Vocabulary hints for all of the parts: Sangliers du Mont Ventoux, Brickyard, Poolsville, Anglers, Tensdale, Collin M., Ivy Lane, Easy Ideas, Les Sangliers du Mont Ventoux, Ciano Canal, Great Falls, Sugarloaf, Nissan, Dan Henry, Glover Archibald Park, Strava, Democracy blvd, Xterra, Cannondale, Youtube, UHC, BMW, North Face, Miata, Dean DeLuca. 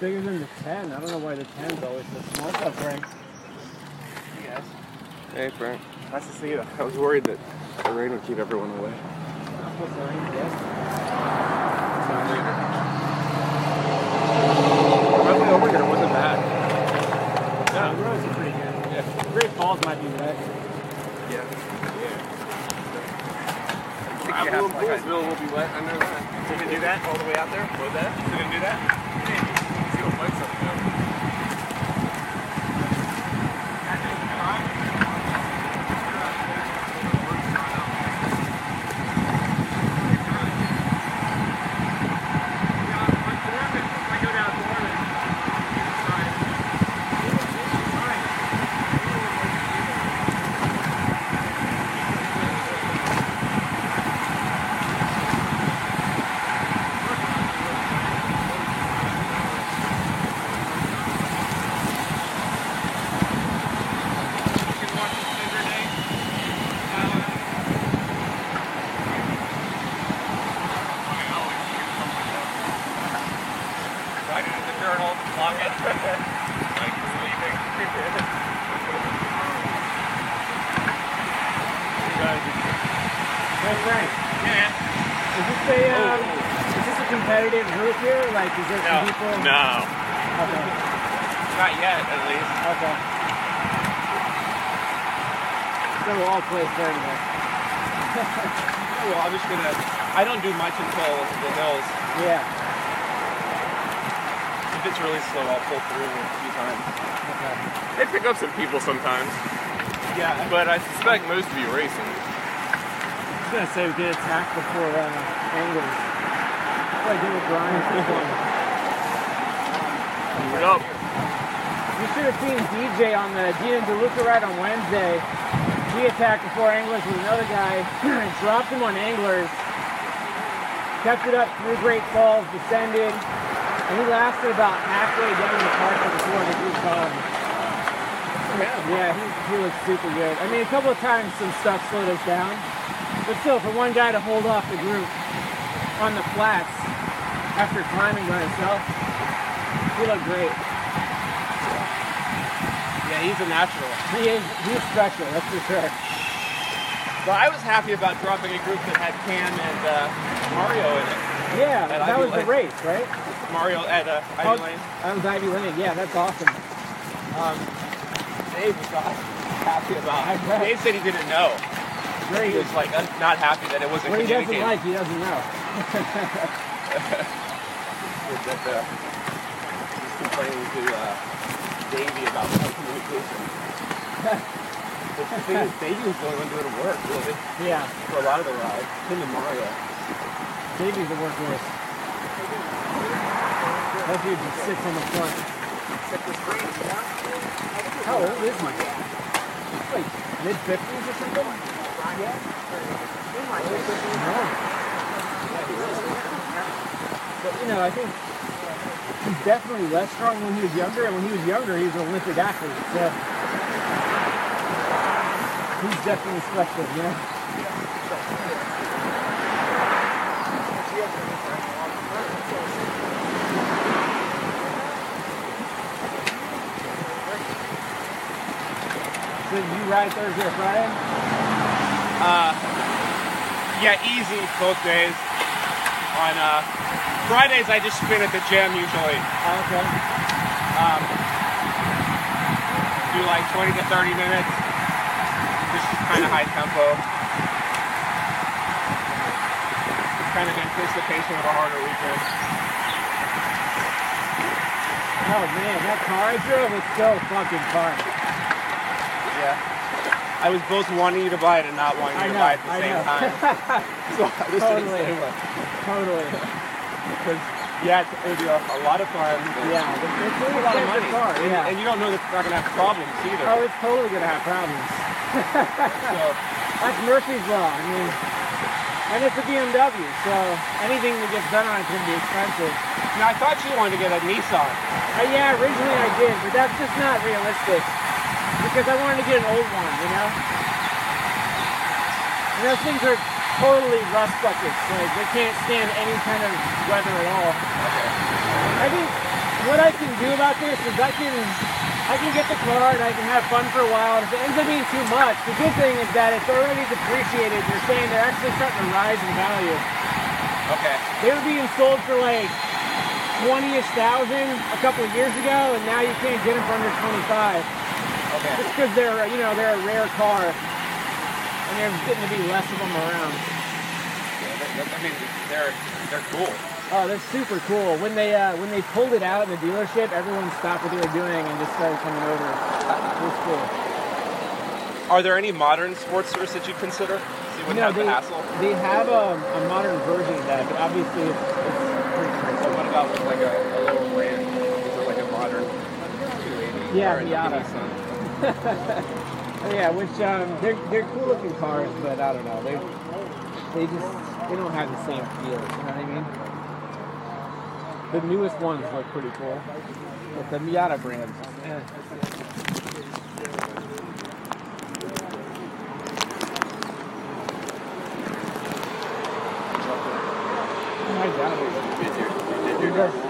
bigger than the 10. I don't know why the 10's always so small. What's up, Frank? Hey, guys. Hey, Frank. Nice to see you. I was worried that the rain would keep everyone away. What's the rain, yes? I went over here. It wasn't bad. Yeah, the roads are pretty good. Yeah. Great Falls might be wet. Yeah. Apple and Poolsville will be wet. I know that. We're going to do that all the way out there? We're going to do that? Maybe. Let's see what bike's up there. Well, I'm just gonna. I don't do much until the hills. Yeah. If it's really slow, I'll pull through a few times. Okay. They pick up some people sometimes. Yeah. But I suspect most of you racing. I was gonna say we did attack before Anglers. What do I do with Brian? Nope. You should have seen DJ on the Dean DeLuca ride on Wednesday. He attacked before Anglers with another guy, dropped him on Anglers, kept it up through Great Falls, descended, and he lasted about halfway down the park before the group called him. Yeah, he was super good. I mean, a couple of times some stuff slowed us down, but still, for one guy to hold off the group on the flats after climbing by himself, he looked great. Yeah, he's a natural. He's special, that's for sure. Well, I was happy about dropping a group that had Cam and Mario in it. Yeah, that was the race, right? Mario at Ivy Lane. That was Ivy Lane, yeah, that's awesome. Dave was not happy about it. Dave said he didn't know. Great. He was like, I'm not happy that it wasn't communicated. What he doesn't like, he doesn't know. He's complaining to Davey about communication. The thing is, Davey was the only one doing the work, really. Yeah. For a lot of the rides. Him and Mario. Davey's the workhorse. That dude just sits on the front. How old is my dad? He's like mid-50s or something? Yeah. But, you know, I think... He's definitely less strong when he was younger, and when he was younger, he was an Olympic athlete. So he's definitely special, you know. So you ride Thursday or Friday? Yeah, easy both days. On Fridays, I just spin at the gym usually. Oh, okay. Do like 20 to 30 minutes. Just kind of high tempo. Kind of anticipation of a harder weekend. Oh man, that car I drove was so fucking fun. Yeah. I was both wanting you to buy it and not wanting you to buy it at the same time. So I just didn't say much. Totally. Because, yeah, it would be a lot of fun. Yeah, it's really a lot of money. Car, yeah. And you don't know that it's not going to have problems either. Oh, it's totally going to have problems. So, that's Murphy's Law. I mean, and it's a BMW, so anything that gets done on it is going to be expensive. Now, I thought you wanted to get a Nissan. Yeah, originally I did, but that's just not realistic. Because I wanted to get an old one, you know? And those things are... totally rust buckets, like they can't stand any kind of weather at all. Okay. I think what I can do about this is I can get the car and I can have fun for a while. And if it ends up being too much, the good thing is that it's already depreciated. They're saying they're actually starting to rise in value. Okay. They were being sold for like 20,000-ish a couple of years ago, and now you can't get them for under 25. Okay. Just because they're, you know, they're a rare car, and there's getting to be less of them around. Yeah, I mean, they're cool. Oh, they're super cool. When they pulled it out in the dealership, everyone stopped what they were doing and just started coming over. It was cool. Are there any modern Sportsters that you consider? So you wouldn't have the hassle? They have a modern version of that, but obviously it's pretty cool. So what about with like a little Ram? Is it like a modern 280? Yeah, or Miata. Yeah, which they're cool looking cars, but I don't know. They don't have the same feel, you know what I mean? The newest ones look pretty cool. But the Miata brand. Eh. I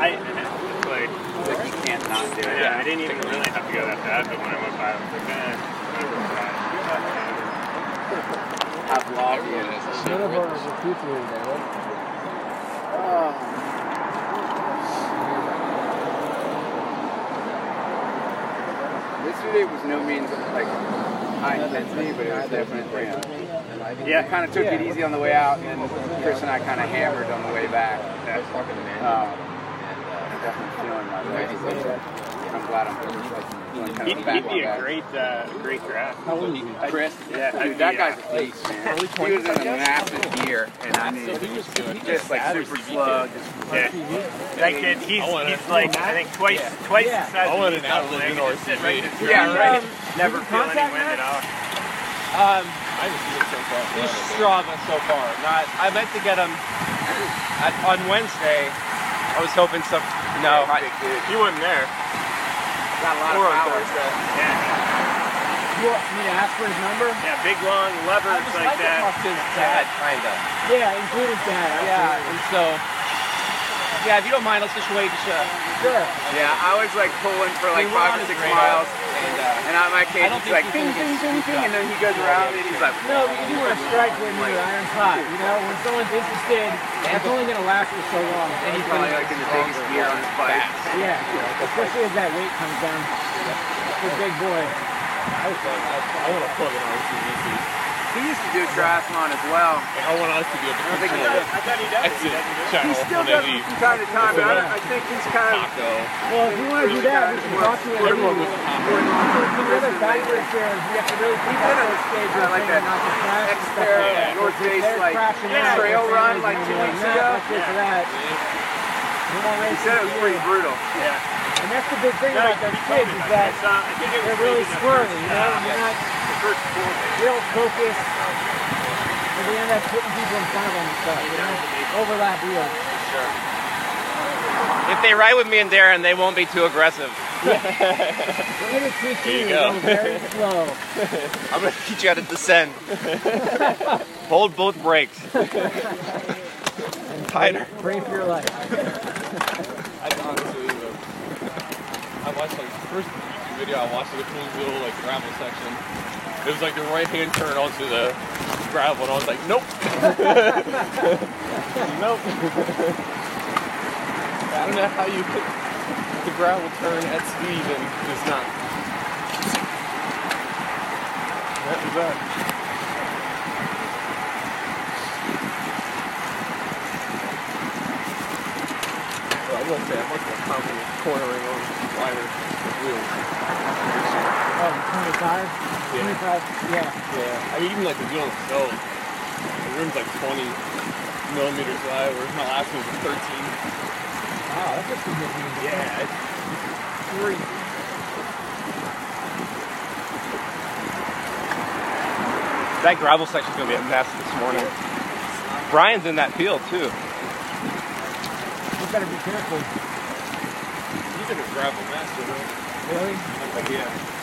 you can't not do it. Yeah, I didn't even really have to go that bad, but when I went by, I was like, I've logged in as a shit. Yesterday was no means of like high intensity, but it was definitely. Yeah, kind of took it easy on the way out, and Chris and I kind of hammered on the way back. I'm definitely feeling my legs. I'm glad I'm feeling kind of back. He'd be a great draft. How old is he? Chris? Yeah, dude, that guy's a beast, man. He was in a massive gear, and I mean, just like super slow. Yeah. That kid, he's like, I think twice the size of his outlet. Yeah, right. Never feel any wind at all. I just see it so far. He's Strava so far. I meant to get him on Wednesday. I was hoping some. No, you weren't there. Got a lot of power. You want me to ask for his number? Yeah, big long levers like that. I talked to his dad, kind of. Yeah, include his dad. Yeah, and so. Yeah, if you don't mind, let's just wait to show. Sure. Yeah, I was like pulling for like 5 or 6 miles, and on my case it's like ding, ding, ding, ding, and then he goes around and he's like, no, you want to strike when you're iron hot, you know? When someone's interested, it's only going to last for so long. And he's probably like in the biggest gear on his bike. Yeah, especially as that weight comes down. He's a big boy. I want to plug in on this. He used to do triathlon as well. I want us to do it. I thought he does. He still does it from time to time, but I think he's kind of... Well, if you want to do that, we can talk to him. Everyone was like that Xterra North Face like trail run like 2 weeks ago. He said it was pretty brutal. And that's the big thing about those kids is that they're really squirrely, you know? You're not... Real focus, and they end up putting people in front of them and stuff, you know? Overlap wheels. Sure. If they ride with me and Darren, they won't be too aggressive. Yeah. We're going to teach you to go very slow. I'm going to teach you how to descend. Hold both brakes. And tighter. Pray for your life. I honestly, I watched like the first YouTube video, I watched the cool little like gravel section. It was like the right-hand turn onto the gravel, and I was like, nope. Nope. I don't know how you put the gravel turn at speed and just not. That was bad. Well, I will say, I'm much more confident cornering on wider wheels. Oh, 25? Yeah. 25, yeah. Yeah, I mean, even like the wheel on the stove, the rim's like 20 millimeters wide, whereas my last one was 13. Wow, that's just a good one. Yeah, it's crazy. That gravel section's going to be a mess this morning. Brian's in that field, too. You better be careful. He's in a gravel master, right? Really? Yeah.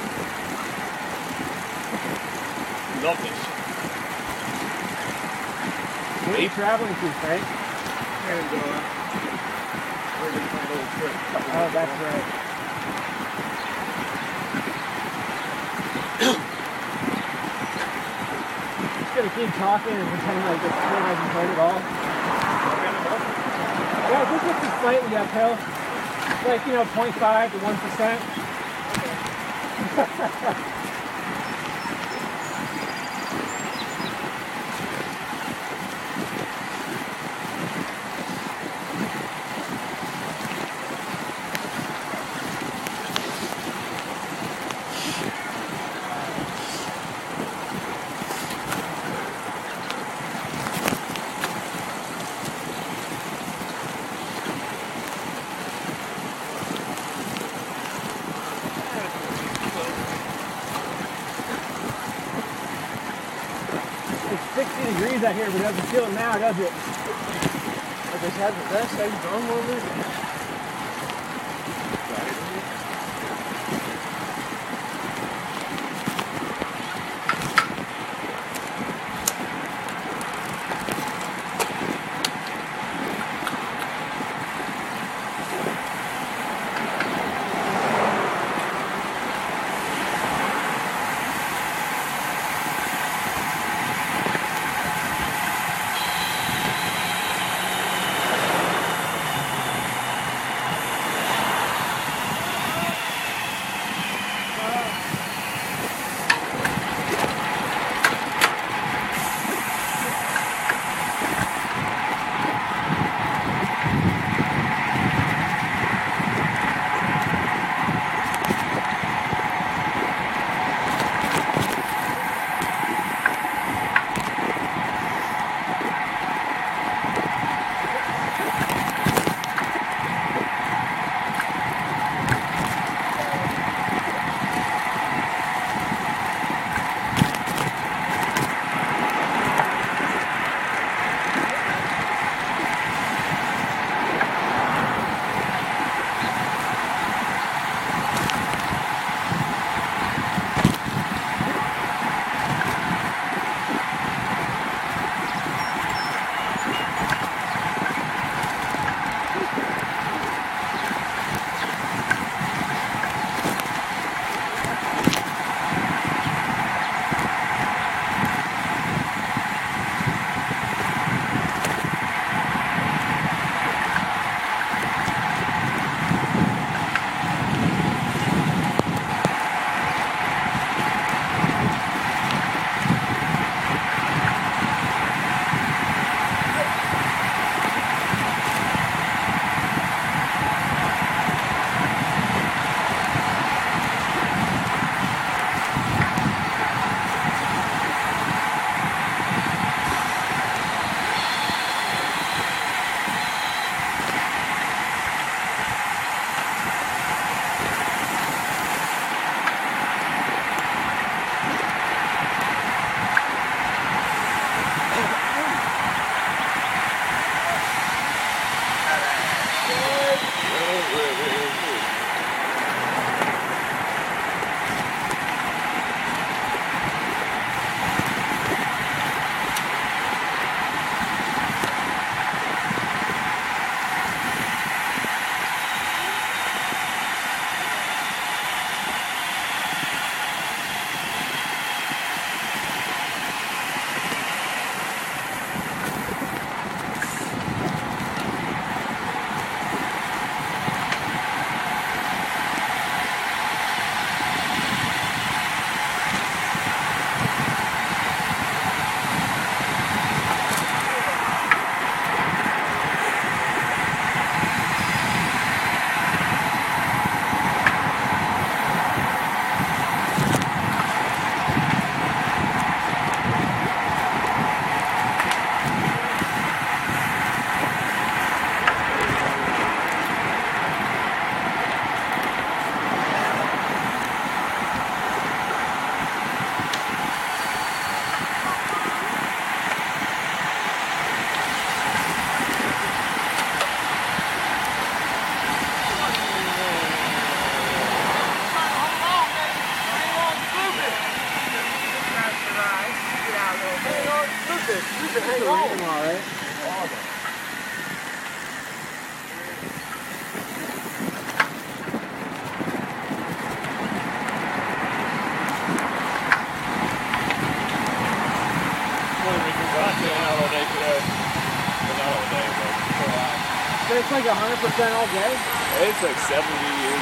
Love this. What are you traveling to, Frank? Cannondale. Oh, that's right. Just gonna keep talking and pretend like this train hasn't heard it all. Yeah, I think this is slightly uphill. It's like, you know, 0.5 to 1%. Out here, but it doesn't feel it now, does it? I just had the best I've done over it. All right. But it's like 100% all day? It's like 70 years.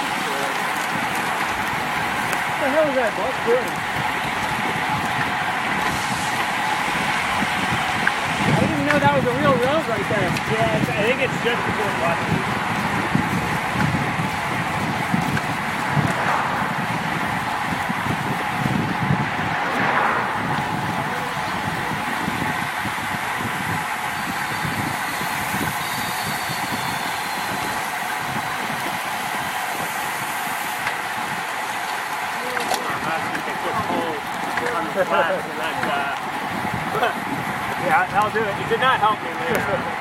What the hell is that bus doing? I didn't know that was a real road right there. Yeah, I think it's just before buses. Yeah, I'll do it. You did not help me there.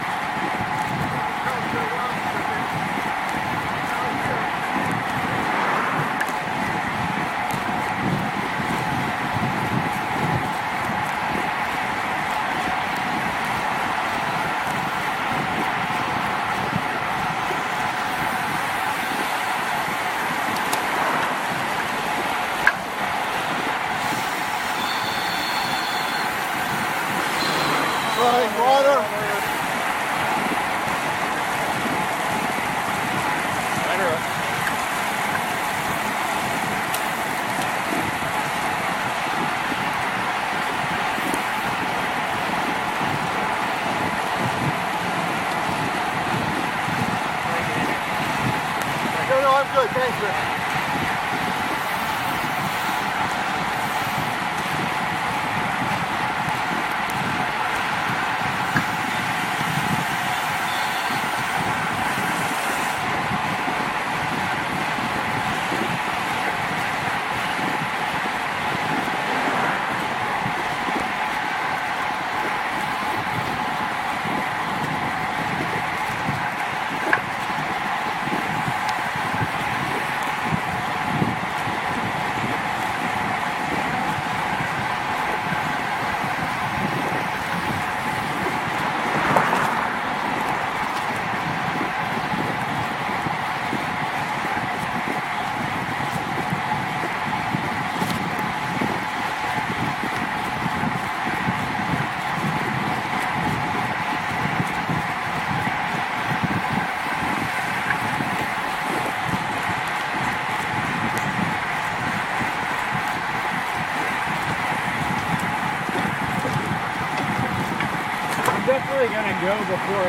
Gonna go before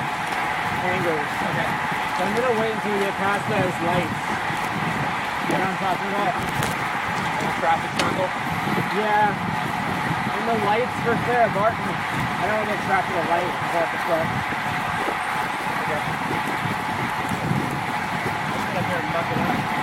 Anglers. Okay. So I'm gonna wait until we get past those lights. You know what I'm talking about? The traffic circle? Yeah. And the lights for Sarah Barton. I don't want to get trapped in a light before I start. Okay. Let's get up here and buck it up.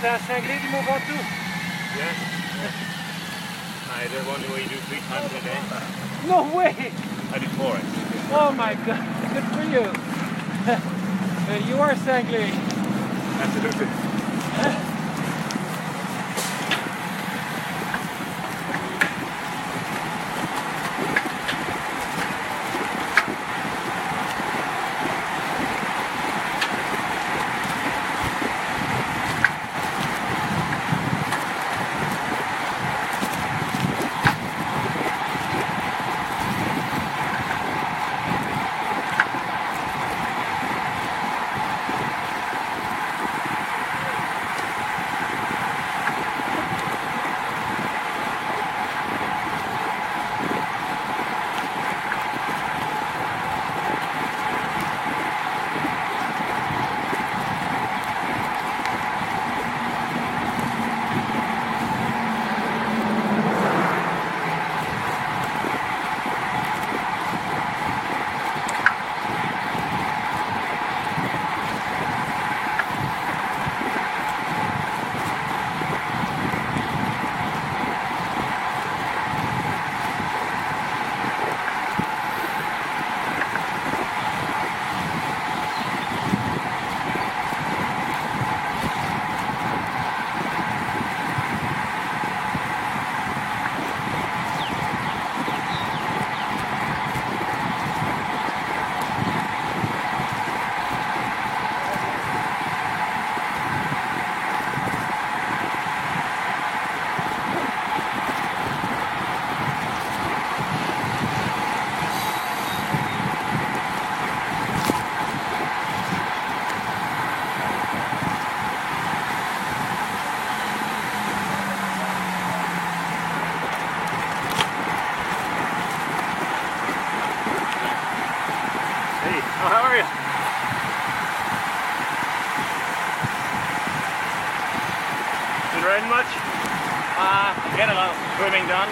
c'est un Sanglier du Mont Ventoux. Yes. I did one where you do 3 times a day. No way! I do 4 actually. Oh my god, good for you. You are Sanglier. Absolutely.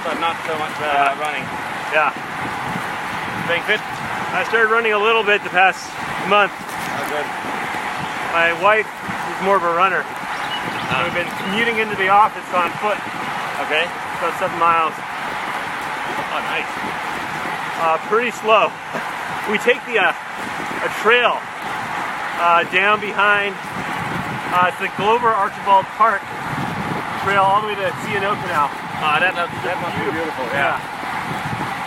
But not so much running. Yeah. Being fit. I started running a little bit the past month. Oh, good. My wife is more of a runner. So we've been commuting into the office on foot. Okay. About 7 miles. Oh, nice. Pretty slow. We take a trail down behind. It's the Glover Archibald Park trail all the way to Ciano Canal. That must be beautiful, yeah.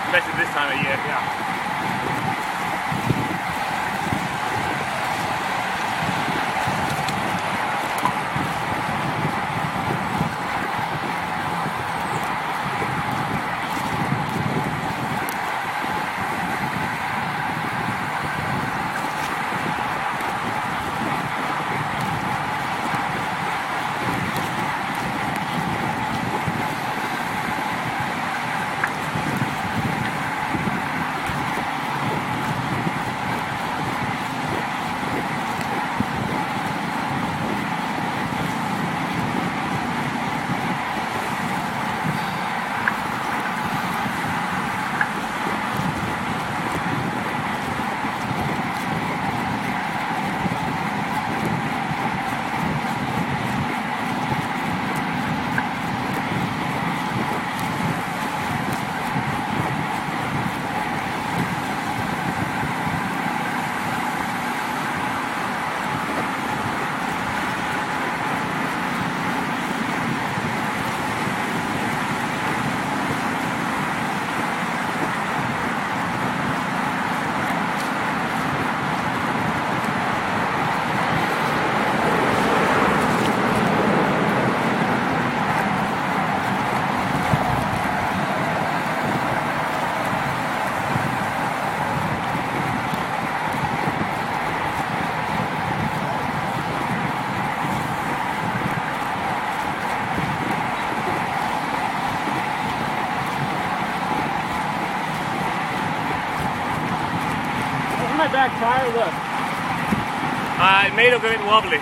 Especially this time of year, yeah. Tire look. It made it a bit wobbly.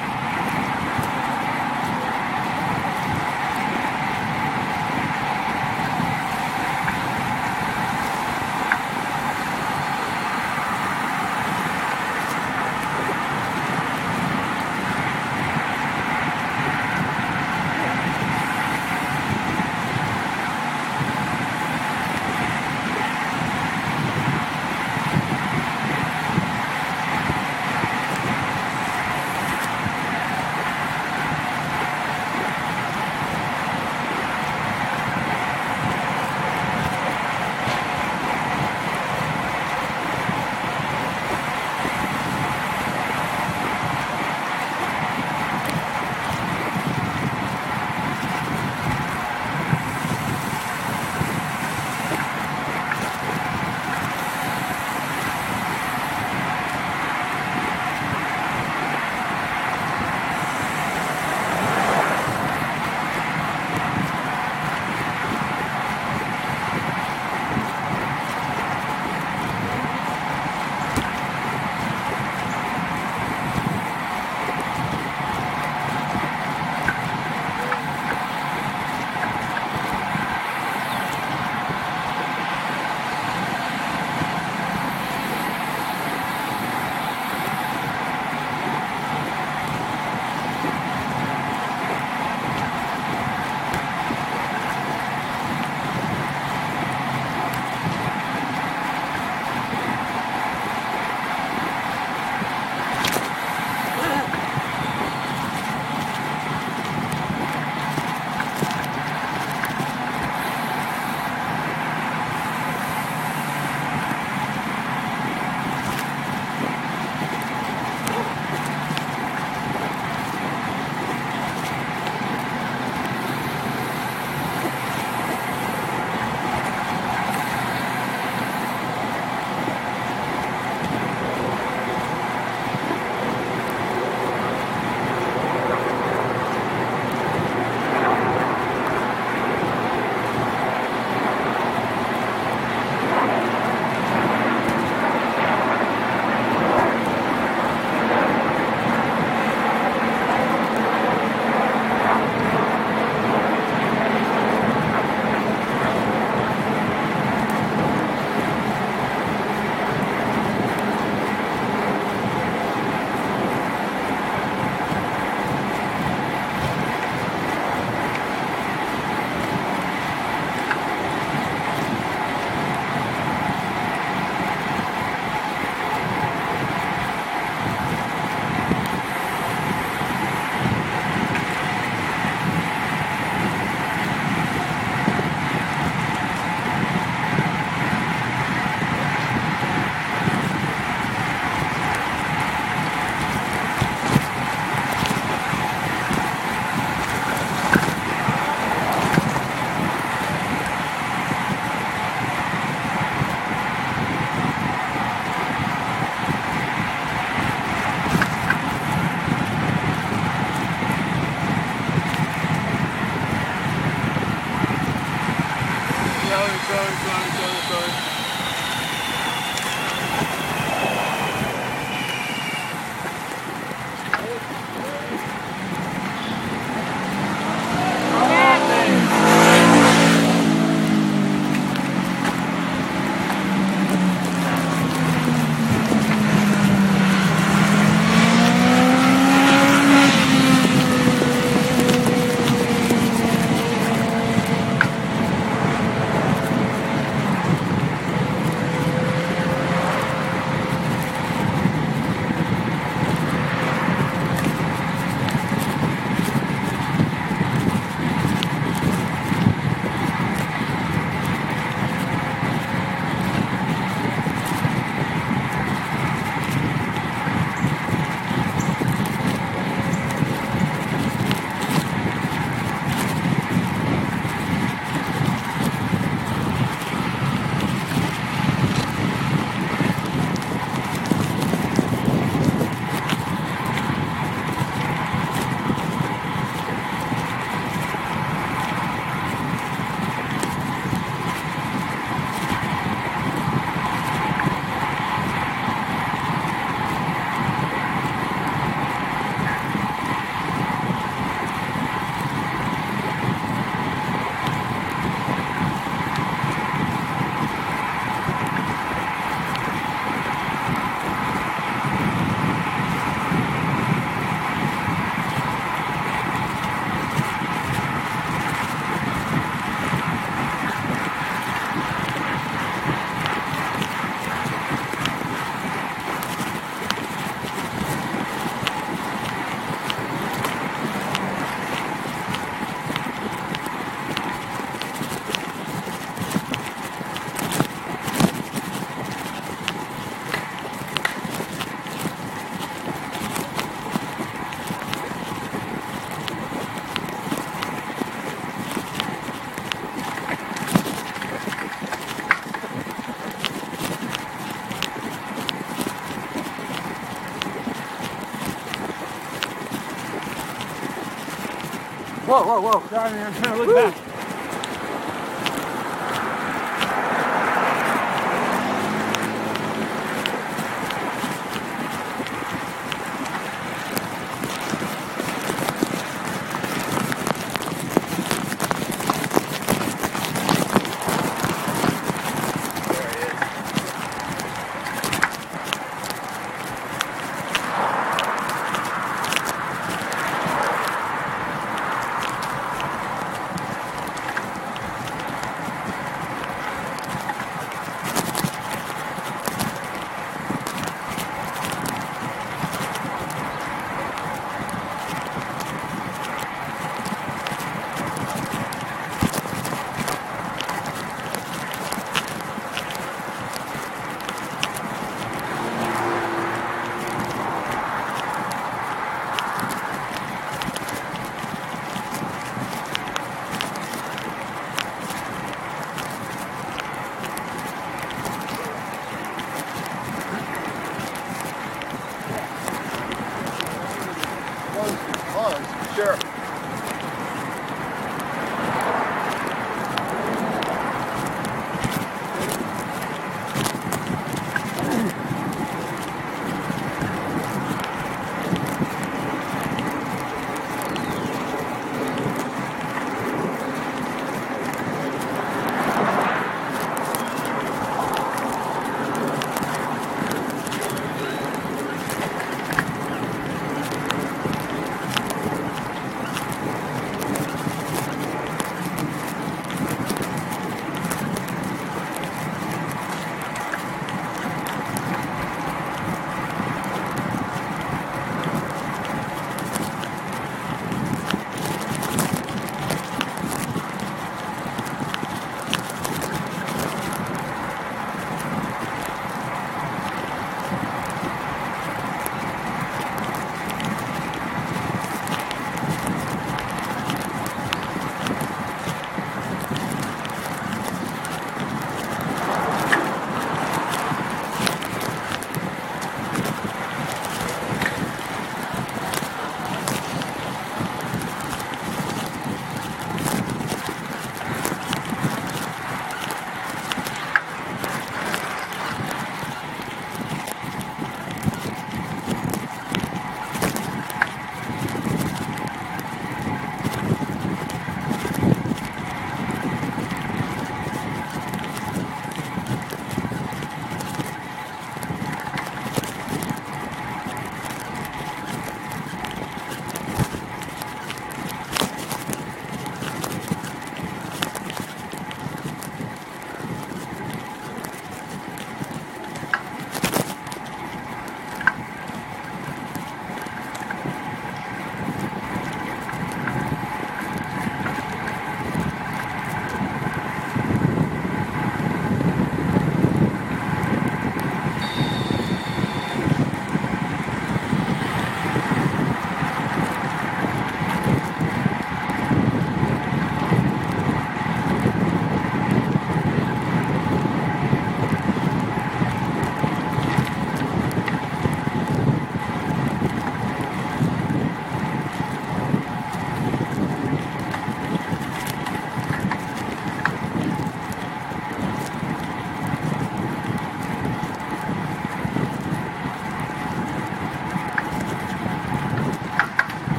whoa, whoa, whoa. Sorry, man. I'm trying to look back.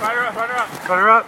Cut her up, cut her up. Cut her up.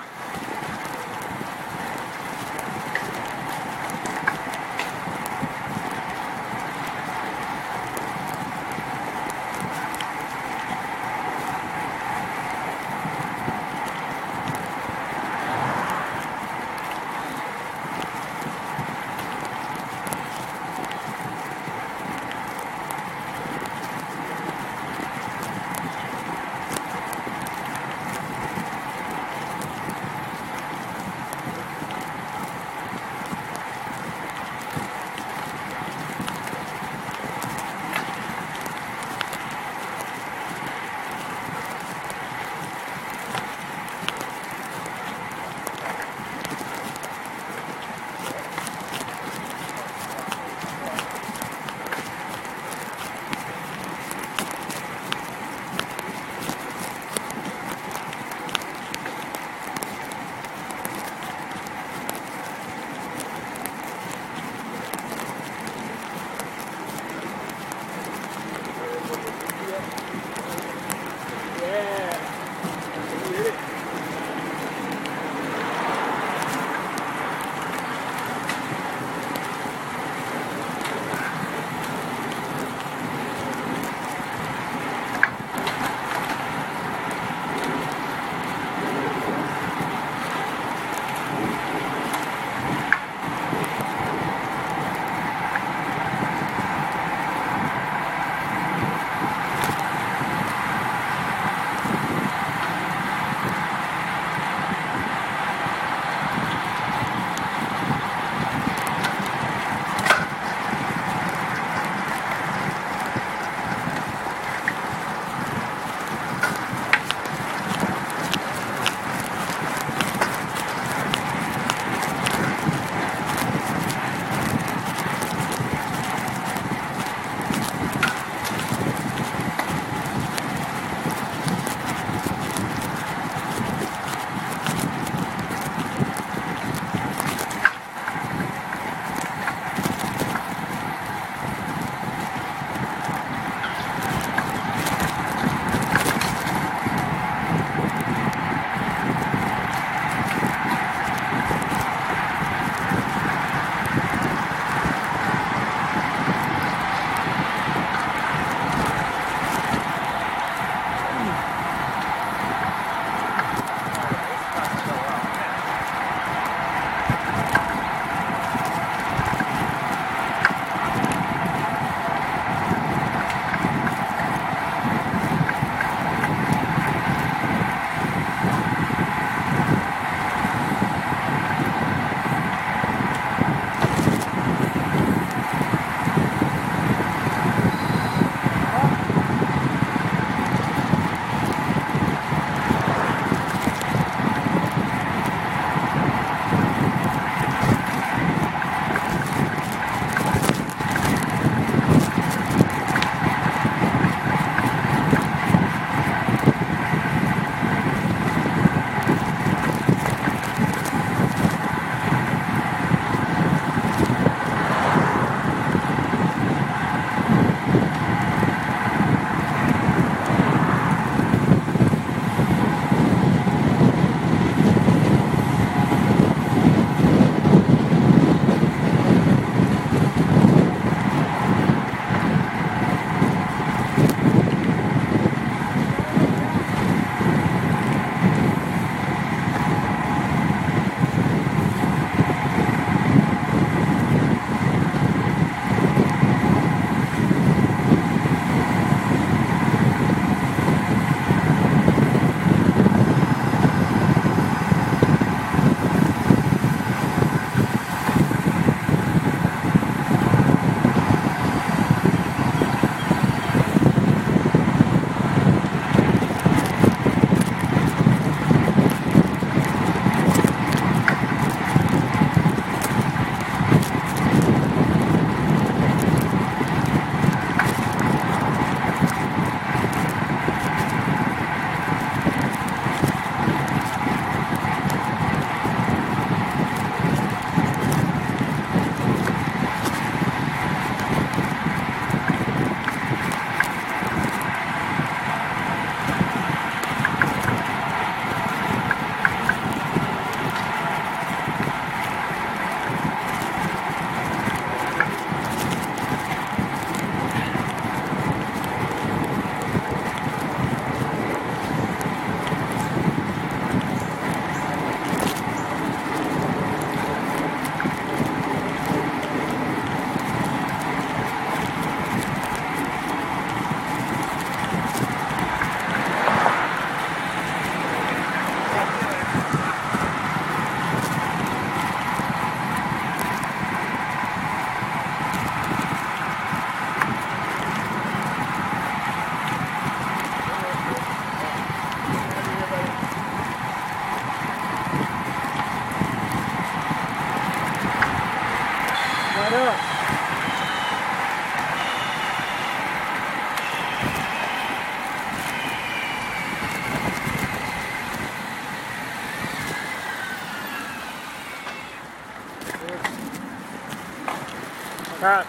Alright.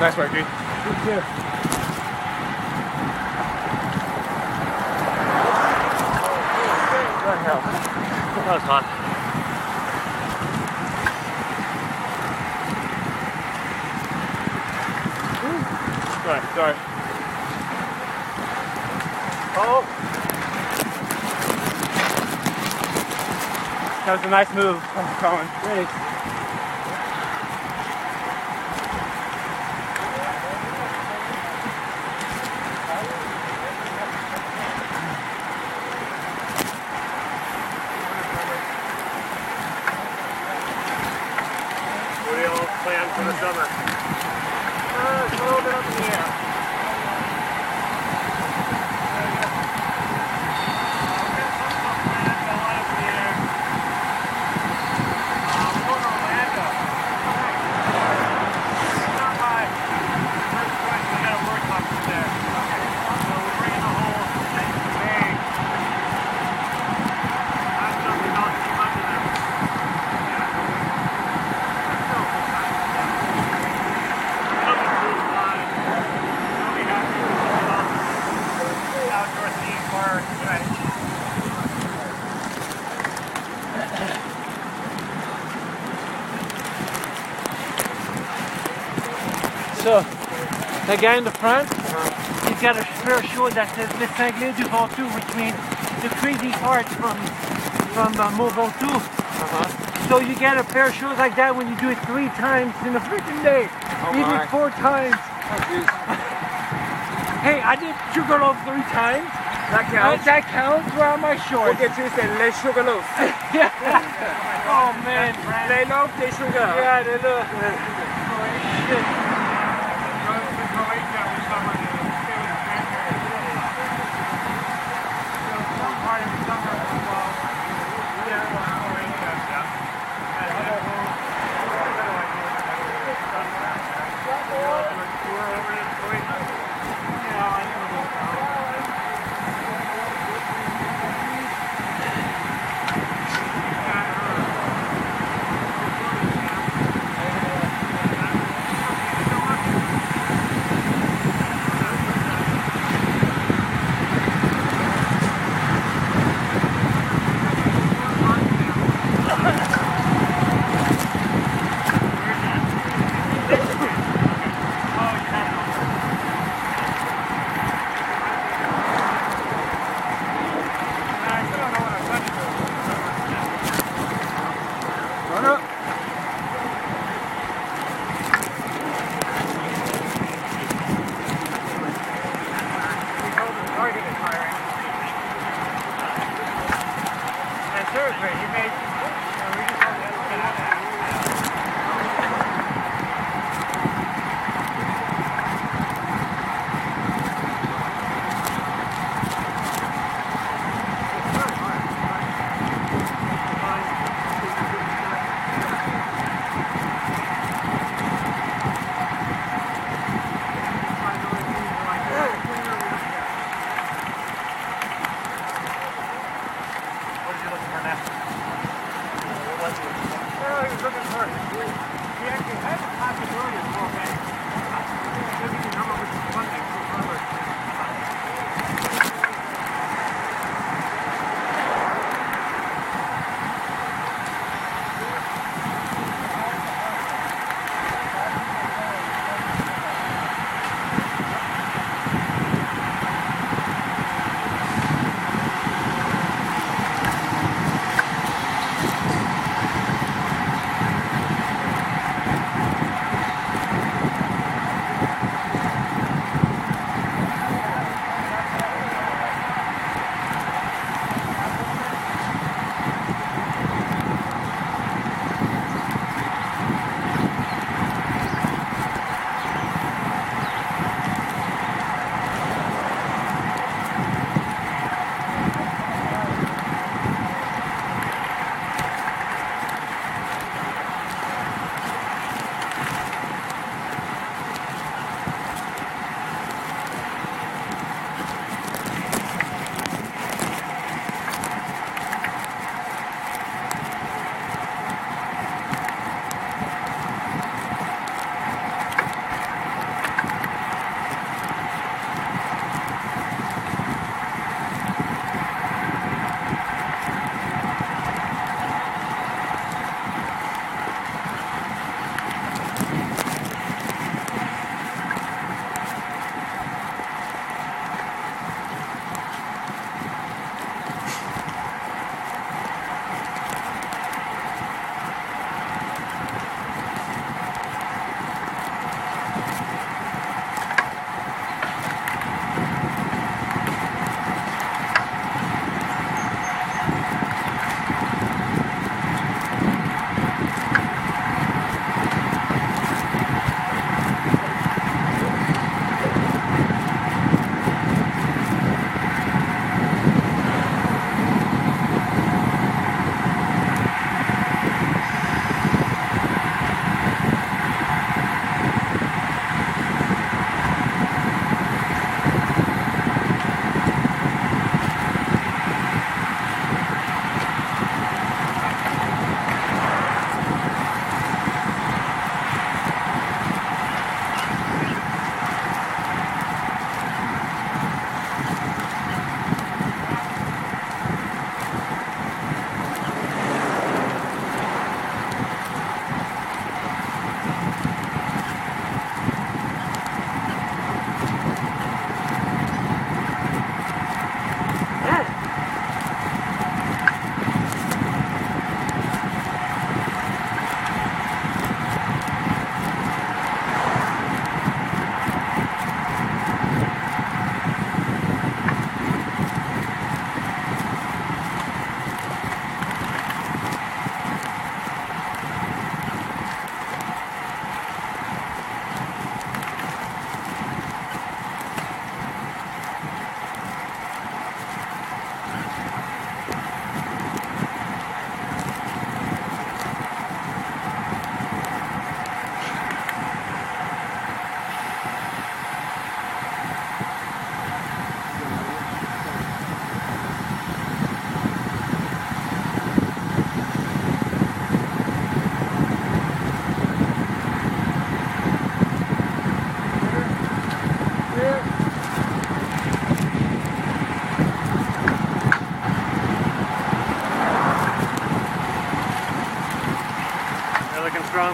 Nice work, dude. Good too. That was fun. Right, sorry. Oh! That was a nice move, Colin. Ready. The guy in the front, he's got a spare shirt that says Les Sangliers du Mont Ventoux, which means the crazy hearts from Mont Ventoux. So you get a pair of shoes like that when you do it 3 times in a freaking day. Oh, you did 4 times. Oh, hey, I did Sugarloaf 3 times. That counts. That counts. Where are my shorts? Okay, you said Les Sugarloaf. Yeah. Oh man. They love the sugar. Yeah, they love. Shit.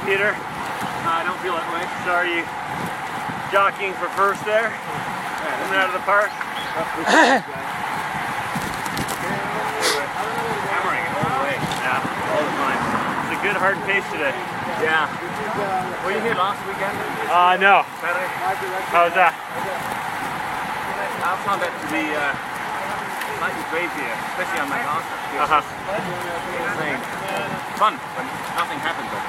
Peter. I don't feel that way. Sorry you jockeying for first there. Coming out of the park. Hammering it all the way. Yeah, all the time. It's a good hard pace today. Yeah. Were you here last weekend? No. Saturday? How was that? I found that to be slightly crazier, especially on my last Insane. Fun, but nothing happened though.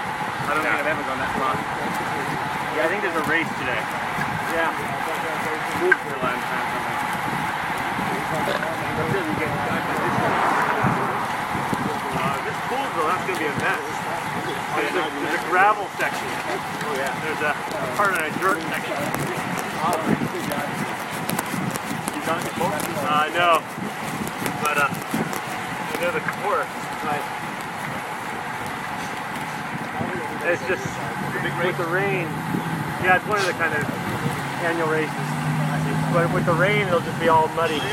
I don't think I've ever gone that far. Yeah, I think there's a race today. Yeah. Moved for a long time. This pool though, that's going to be a mess. There's a gravel section. Oh yeah. There's a part of a dirt section. You done it before? No. But I know the course. It's just with the rain. Yeah, it's one of the kind of annual races. But with the rain, it'll just be all muddy. Stop!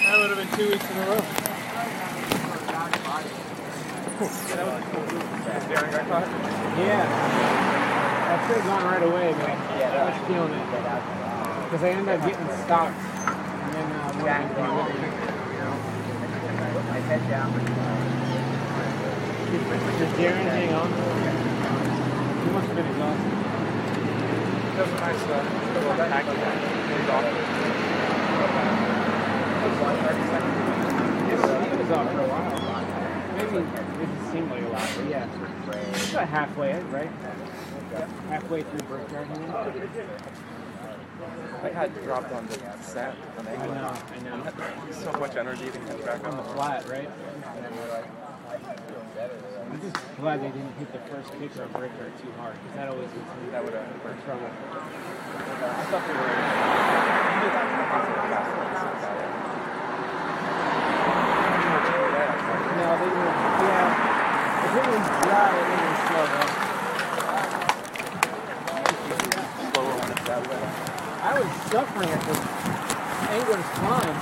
That would have been 2 weeks in a row. Yeah. I should have gone right away, man. Yeah, I was feeling it. Because I ended up getting stopped. And then put my head down. Did Darren hang on? He must have been exhausted. That was nice He was off for a while. Maybe it didn't seem like a lot, but yeah. It's about halfway, right? Halfway through Brickyard. I had dropped on the set. I know. So much energy to come back on the flat, right? I'm just glad they didn't hit the first kicker of Brickyard too hard, because that always gets me. That would have been trouble. I thought they were No, they were. Yeah. If it was dry, it would have been slow, though. Slower when it's that way. I was suffering at this Anglers climb.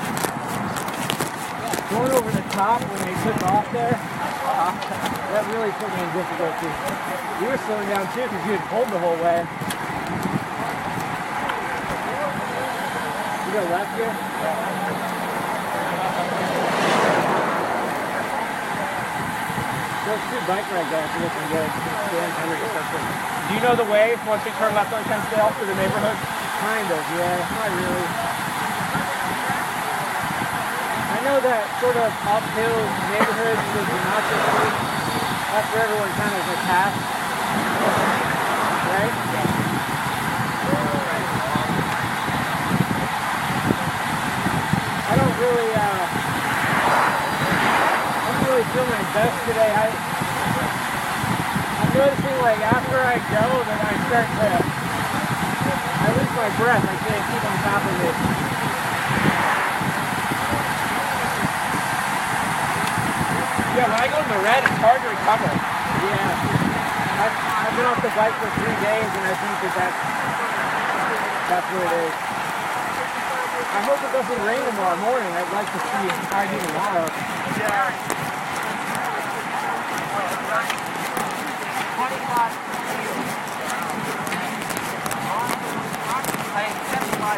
Going over the top when they took off there. That really put me in difficulty. You were slowing down too because you had pulled the whole way. You go left here? Those two bike ride guys are looking good. Do you know the way once we turn left on Tensdale through the neighborhood? Kind of, yeah. Not really. I know that sort of uphill neighborhood is not so good. That's where everyone kind of is attached. Right? Yeah. I don't really, I'm really feeling my best today. I'm noticing like after I go, then I start to, I lose my breath. I can't keep on top of it. Yeah, when I go to the red, it's hard to recover. Yeah. I've been off the bike for 3 days, and I think that's what it is. I hope it doesn't rain tomorrow morning. I'd like to see it Friday tomorrow. I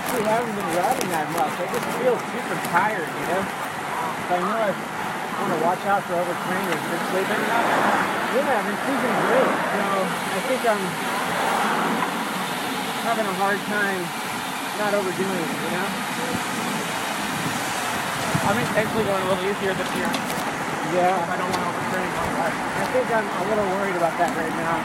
actually haven't been riding that much. I just feel super tired, you know? So I know I'm going to watch out for overtrainers. They're sleeping. Yeah, I've been sleeping great. So I think I'm having a hard time not overdoing it, you know? I'm intentionally going a little easier this year. Yeah. I don't want to overtrain. I think I'm a little worried about that right now.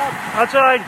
Outside.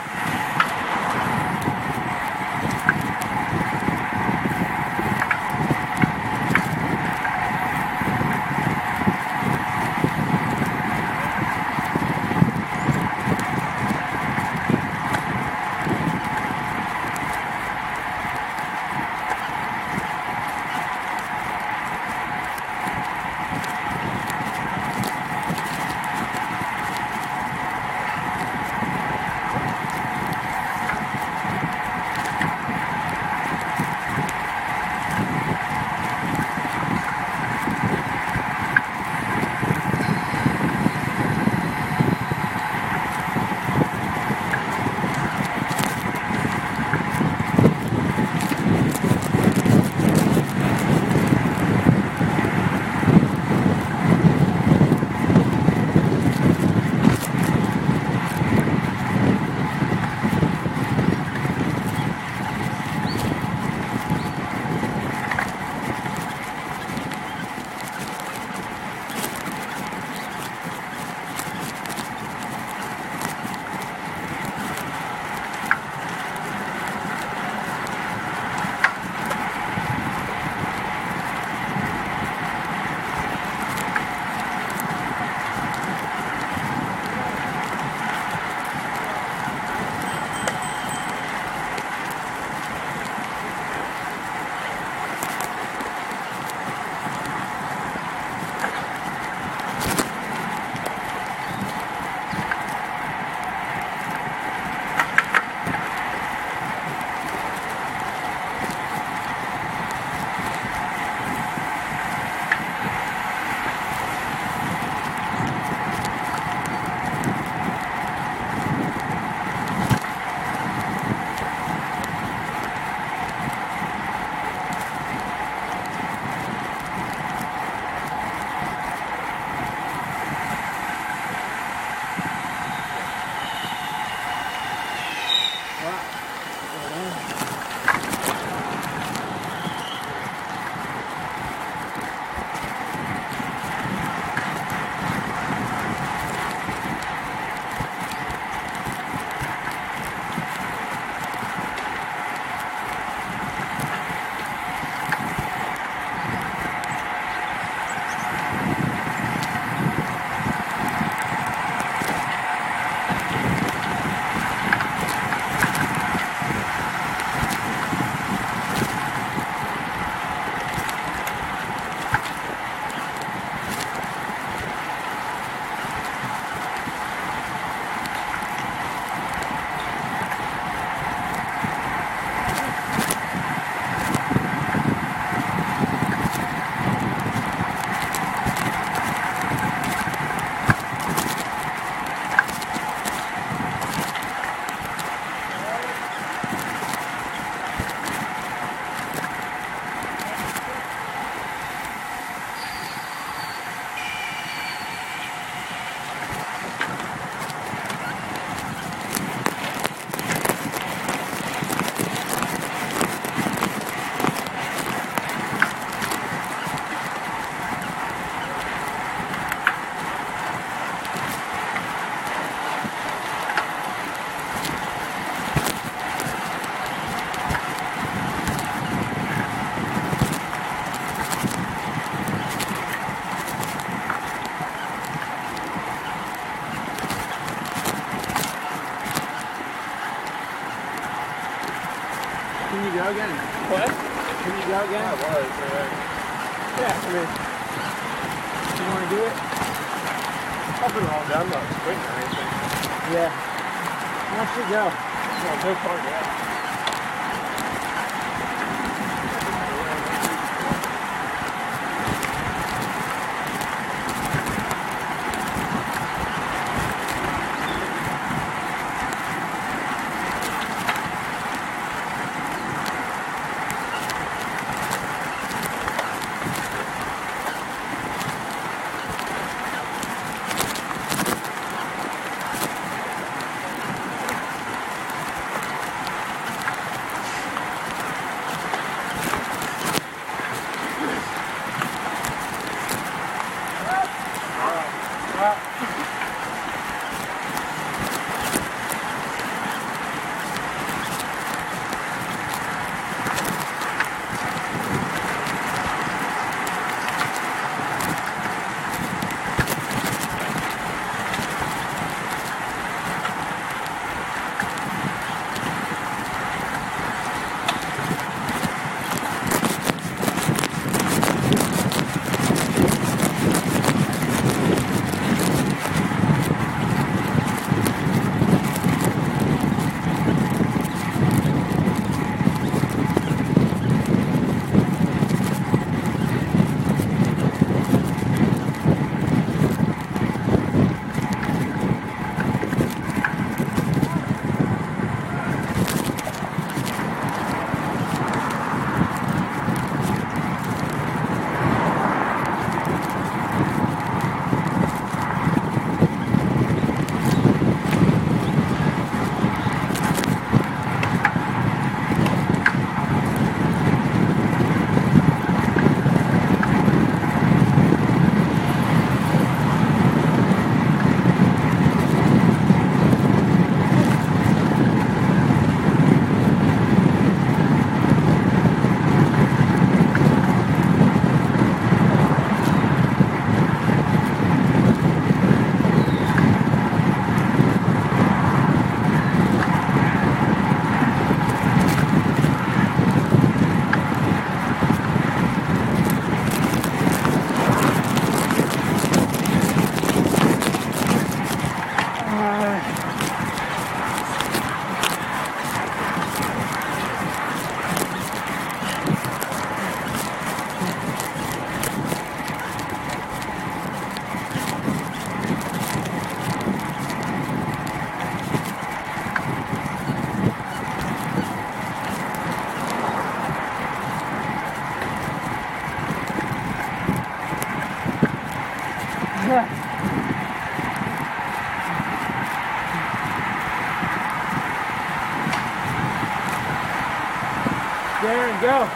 there and go.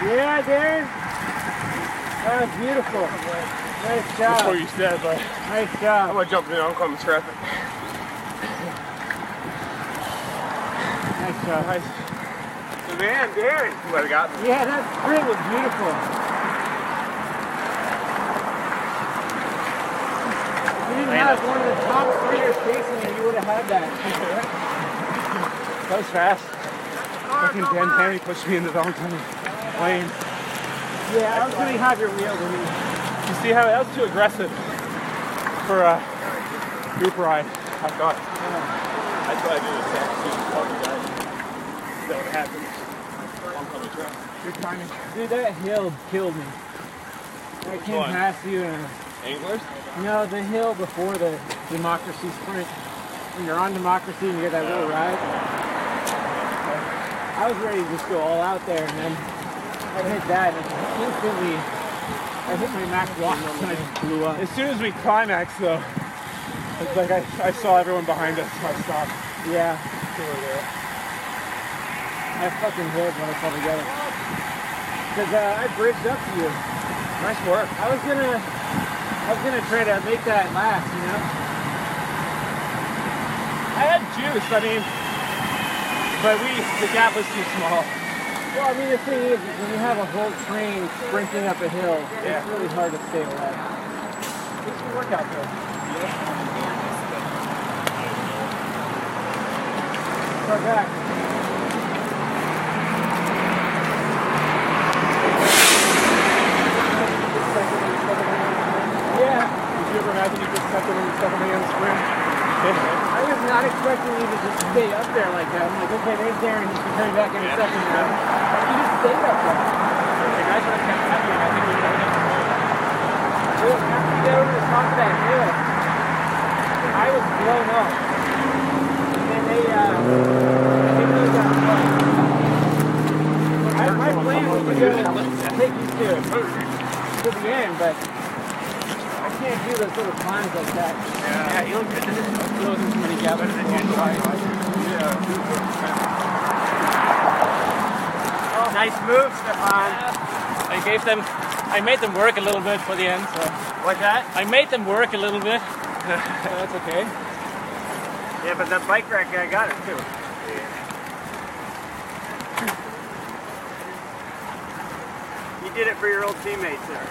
Yeah, Darren. That was beautiful. Nice job. Before you step, but nice job. I'm gonna jump in oncoming traffic. Nice job. Nice. The man, Darren. You might have got me. Yeah, that sprint was beautiful. If you didn't have one of the top sprinters chasing you, you would have had that. That was fast. Fucking Dan Tammy pushed me into the wrong kind of lane. Yeah, I was really hot your wheels. You see how that was too aggressive for a group ride. I thought. Yeah. That's why I do the same thing. That would happen. Oncoming traffic. Good timing. Dude, that hill killed me. I came past you and... Anglers? No, the hill before the democracy sprint. When you're on democracy and you get that little ride. I was ready to just go all out there, and then I hit that, and instantly I hit my max lock and I just blew up. As soon as we climaxed, though, it's like I saw everyone behind us, so I stopped. Yeah. I fucking hit when I saw together. Because I bridged up to you. Nice work. I was gonna try to make that last, you know? I had juice, I mean... But the gap was too small. Well, I mean, the thing is when you have a whole train sprinting up a hill, it's really hard to stay alive. It's a workout, though. Yeah. Start back. Yeah. Did you ever imagine you just stepped in and stuck on the end sprint? I was not expecting you to just stay up there like that. I'm like, okay, there's Darren, he's coming back in a second round. You just stayed up there. Okay, guys, what kind of happening? I think we got enough to go. Dude, after you get over the top of that hill, I was blown up. And they really got blown up. My plan was to take you to the end, but I can't do those little climbs like that. Yeah, you look good. It wasn't too many gaps. Yeah. Nice move, Stefan. I made them work a little bit for the end. So. Like that? I made them work a little bit. So that's okay. Yeah, but that bike rack guy got it too. Yeah. You did it for your old teammates there.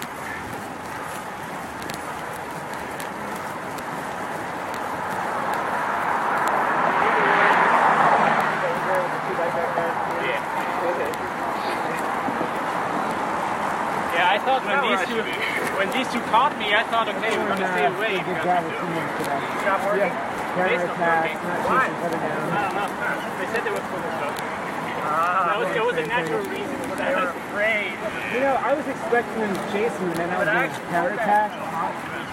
When these two caught me, I thought, okay, we're going to stay away. Stop working. Camera attack, not chasing, cut it down. I don't know. They said they were full of stuff. I It was a natural reason for that. They were afraid. You know, I was expecting them to chase me, and then I was going to power attack.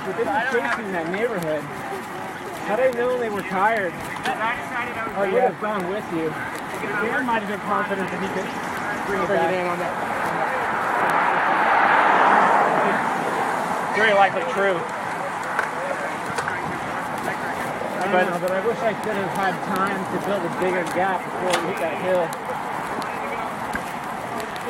But they were chasing in that neighborhood. Had I known they were tired, I would have gone with you. Dan might have been confident that he could bring it in on that. Very likely true. But I wish I could have had time to build a bigger gap before we hit that hill.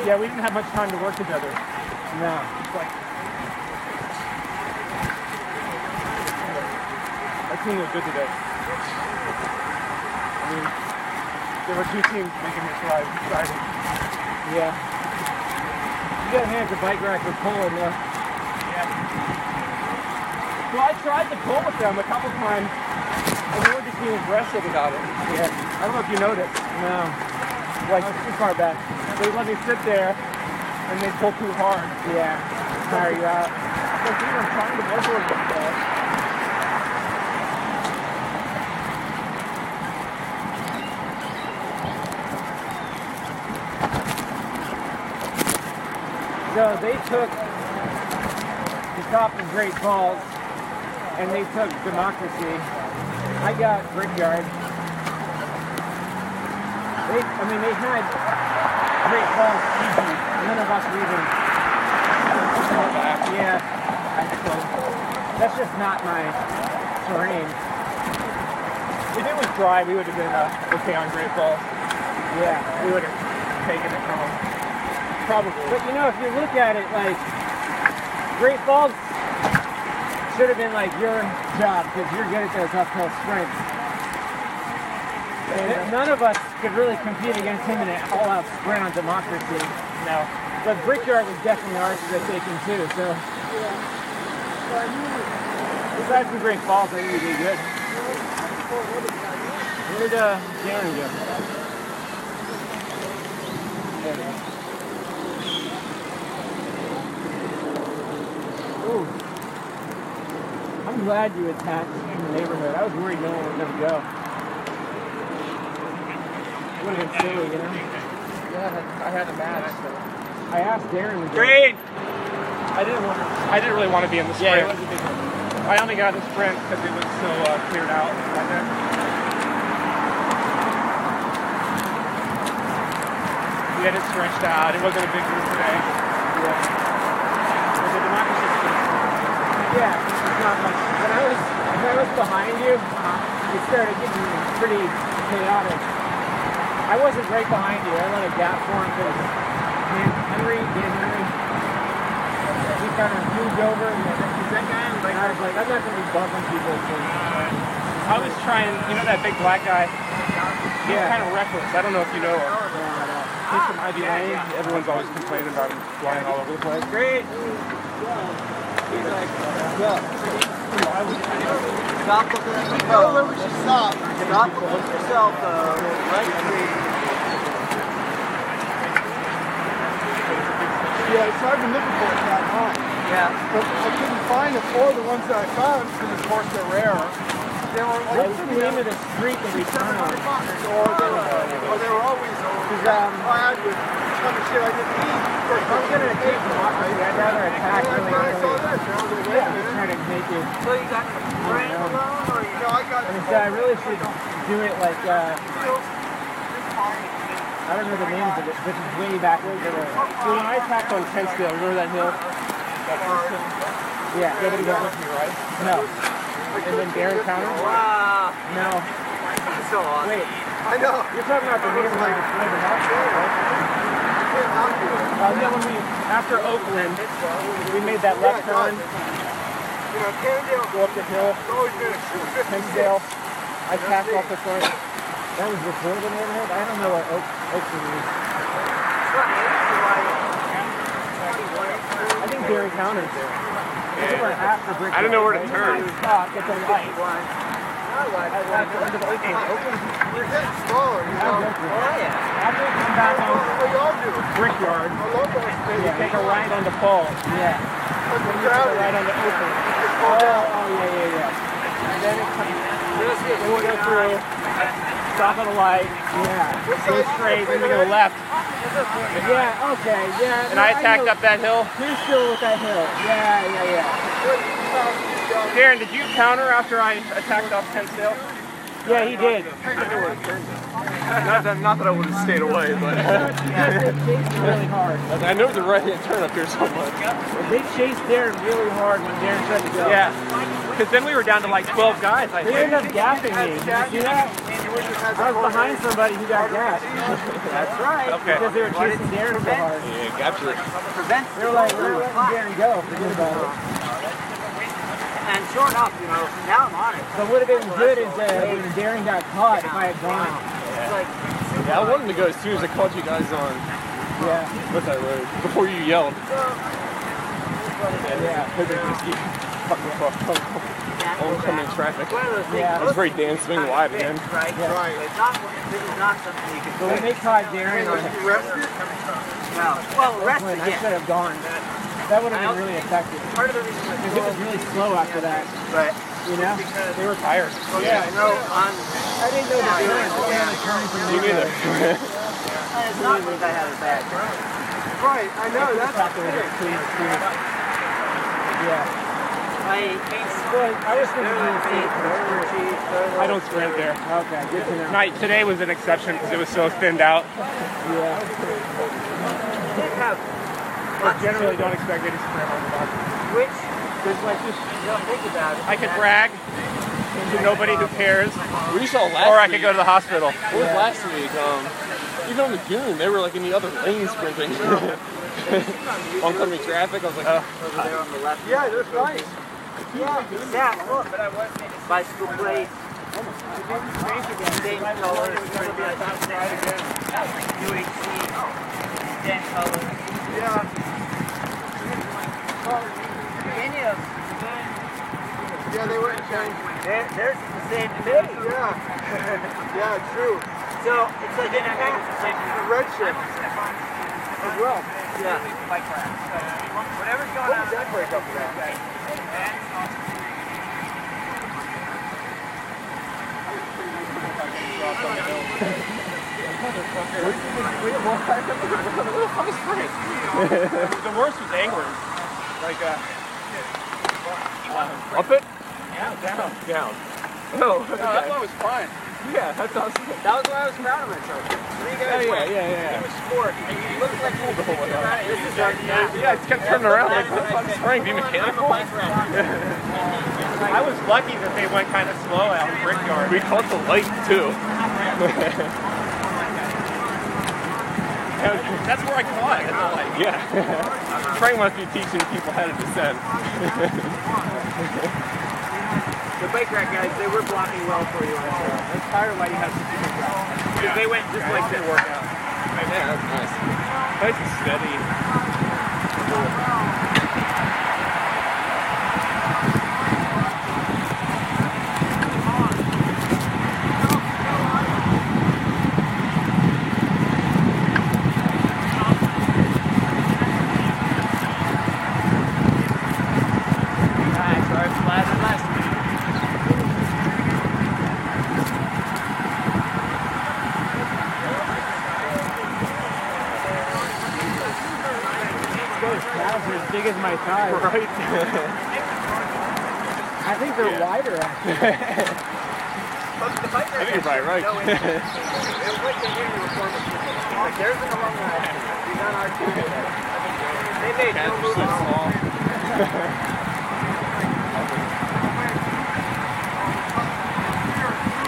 Yeah, we didn't have much time to work together. No. Our team was good today. I mean, there were two teams making this ride exciting. Yeah. You gotta hand the bike rack with pulling though. Well, I tried to pull with them a couple times, and they were just being aggressive about it. Yeah. I don't know if you noticed. No. Like, too far back. They let me sit there, and they pull too hard. Yeah. Tire you out. So we were trying to over with that. So they took the top of Great Falls. And they took Democracy. I got Brickyard. They had Great Falls easy. None of us even. Yeah, that's just not my terrain. If it was dry, we would have been okay on Great Falls. Yeah, we would have taken it home. Probably. But you know, if you look at it, like Great Falls should have been like your job because you're good at those uphill sprints. And none of us could really compete against him in an all-out sprint on Democracy. No. But Brickyard was definitely ours to take him too. So. Yeah. Besides from Great Falls, I think we did good. Where did Darren go? There we go. Ooh. I'm glad you attacked in the neighborhood. I was worried no one would ever go. It would have been silly, you know? Yeah, I had a match, so. I asked Darren to go. Green! I didn't really want to be in the sprint. Yeah, it was a big one. I only got in the sprint because it was so cleared out right there. We had it stretched out. It wasn't a big group today. Yeah. It was a Democracy sprint. Yeah. Not much. When I was behind you, it started getting pretty chaotic. I wasn't right behind you. I let a gap for him because Dan Henry, he kind of moved over. And is that guy? And I was like, I'm not going to be bumping people. I was trying, you know that big black guy? He's kind of reckless. I don't know if you know him. No. He's from Ivy Lane. Yeah. Everyone's always complaining about him flying all over the place. Great. He's like, well, stop looking at the people. Stop looking at yourself, though. Right? Yeah, so I've been looking for it that time. Yeah. But I couldn't find it, or the ones that I found, because of course they're rarer. They were like, what's the name of the street that we turned on? Or they were always over. Because I had shit I didn't eat. I'm going to take Democracy. I'd rather attack really early. Yeah, I'm trying to make it. So you got the brain alone, or you know, I got it. I really should do it like, I don't know the names of it, but it's way back over there. So when I attacked on Tensdale, remember that hill? Yeah. Nobody got with me, right? No. And then Darren counted? No. So awesome. Wait. I know. You're talking about the neighborhood not there, right? Yeah, when we, after Oakland, we made that left turn, go up the hill, Tensdale, I passed off the front. That was before the neighborhood? I don't know what Oakland is. I think Gary counted there. I don't know where to turn. It's a light. Oakland's smaller, you know. Oh, yeah. After we come back on Brickyard, we take a ride onto Falls. Yeah. And then you take a ride onto Oakland. Oh, yeah. And then it comes. We'll go through. stop at a light. Yeah. Go straight, then we go left. Yeah, okay, yeah. And no, I tacked up that hill. You're still with that hill. Yeah. Darren, did you counter after I attacked off Tensdale? Yeah, he did. Not that I would have stayed away, but... really hard. I know the right-hand turn up here so much. They chased Darren really hard when Darren tried to go. Yeah, because then we were down to like 12 guys, I think. They ended up gapping me. Did you see that? I was behind somebody who got gapped. That's right. Okay. Because they were chasing Darren so hard. Yeah, gotcha. They were like, we're letting Darren go. Forget about it. And sure enough, you know, now I'm on it. So what would have been good is when Darren got caught if I had gone. Yeah. I wanted to go as soon as I caught you guys on with that road before you yelled. Oncoming traffic. It was very damn swing wide, man. Right. This is not something you can do. So when they caught Darren on the rested, I should have gone. That would have been really effective. Part of the reason because it was really slow after that. But you know, they were tired. Yeah, no, I didn't know that. Me neither. It's not because I had a bad drive. Right, I know that's clean. Yeah. I was thinking I don't sprint there. Okay, good to know. Today was an exception because it was so thinned out. Yeah. I generally don't expect me to sprint on the box. Which? Because like just don't think about it. I could brag to nobody who cares. We saw last week. Or I could go to the hospital. What was last week? Even on the goon, they were like in the other lane sprinting. Oncoming traffic, I was like, over there on the left. Yeah, that's right. Yeah, look. But I was taking bicycle plates. Same color. It's going to be like UHC, 10 colors. Yeah, they wouldn't change. Theirs is the same thing. Yeah. Yeah, true. So it's like the red shirt as well. Yeah. Whatever's going on. What was that break up with that? The worst was Anglers. Like, up it? Yeah, down. Oh, okay. No, that one was fine. Yeah, that's awesome. That was why I was proud of myself. Three guys went. It was sport. It looked like cool. Yeah, it kept turning around like, what's on spring? Be mechanical? I was lucky that they went kind of slow out in Brickyard. We caught the light, too. That's where I caught it. Yeah. Trey must be teaching people how to descend. The bike rack guys, they were blocking well for you. That's tire lighting has to do with that. Because they went just like they work out. Yeah, that's nice. Nice and steady. Cool. Is my thighs. Right. I think they're wider actually. I think you're probably right. There's an along the line. You're not our team. They made no move at all.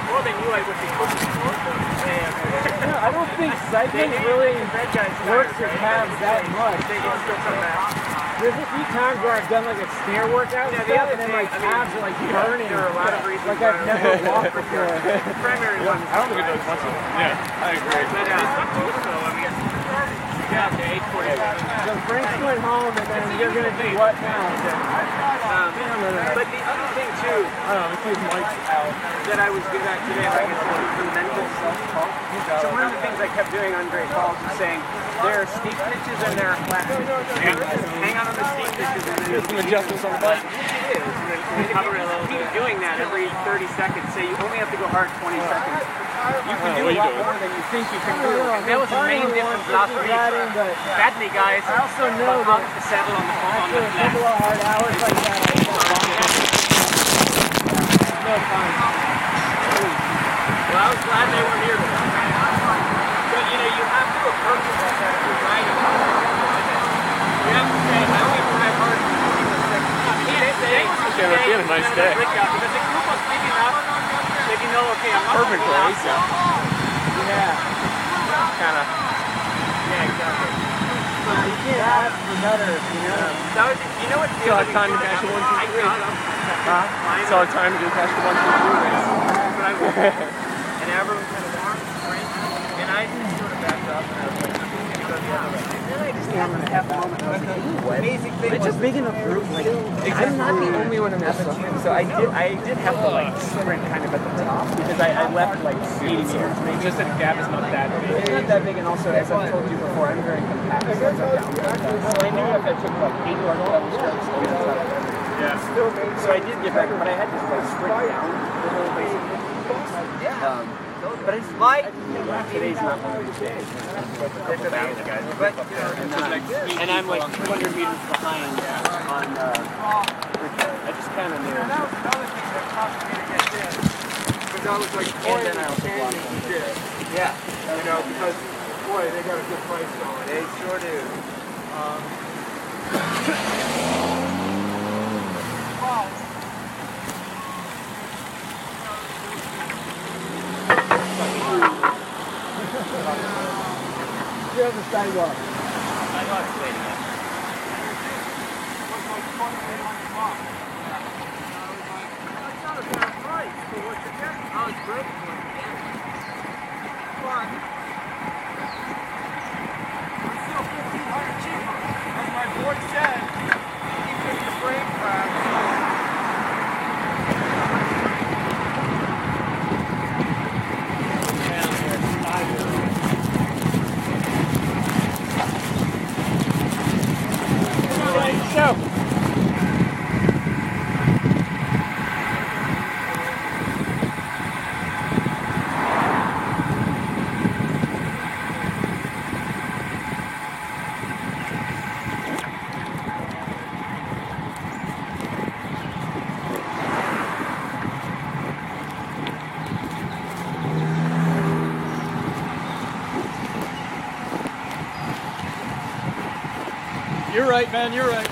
Well, they knew I would be cooking for them. I don't think cycling really works your calves that much. They don't feel so bad. There's a few times where I've done like a stair workout and stuff, and then my calves are like burning. There are a lot of reasons. Like I've never walked before. The primary one. I don't think it does much. Yeah, I agree. But also, I mean, yeah, the 8:45. So Frank's going home, and then you're gonna do what now? But the other thing too, that I was good at today, I guess, was the mental self-talk. So one of the things I kept doing on Great Falls is saying, there are steep pitches and there are flat pitches. Hang on the steep pitches and then adjustments on the bike. is. We cover it a little bit. Keep doing that every 30 seconds. So you only have to go hard 20 seconds. You can do a lot more than you think you can do. And that was the main difference last week. Badly, guys. I also know that the saddle on the flat. Hard hours like that. No fun. Well, I was glad they weren't here. But you know, you have to approach it like that if you're riding. You have to say, I only drive hard. It would be a nice day. Because the group was big enough that you know, okay, I'm not perfect for Lisa. Yeah. Kind of. Yeah, exactly. You can't ask for better, you know. That was, you know what's the other time to catch a 1-2-3. It's our time to catch the 1-2-3 race. But I was, and everyone kind of armed and I just sort of backed up and I was like, it's a big enough group. Like, I'm not the only one in this one, so I did have to like sprint kind of at the top because I left like 80 meters. Maybe. Just that the gap is not that big. It's not that big, and also as I've told you before, I'm very compact. So I knew if I took like 8 yards up the stretch, so I did get back, but I had to like sprint down the whole way. But it's like today's not going to be changed. And I'm like 200 meters behind on Brickyard. I just kind of knew. Because I was like, boy, they you know, because, boy, they got a good price going. They sure do. Wow. Here's the sidewalk. Sidewalk's waiting up. That's not a bad price for what you're getting. Oh, it's great. Fun. It's still $1,500 cheaper. As my board said, he picked the frame class. You're right, man, you're right.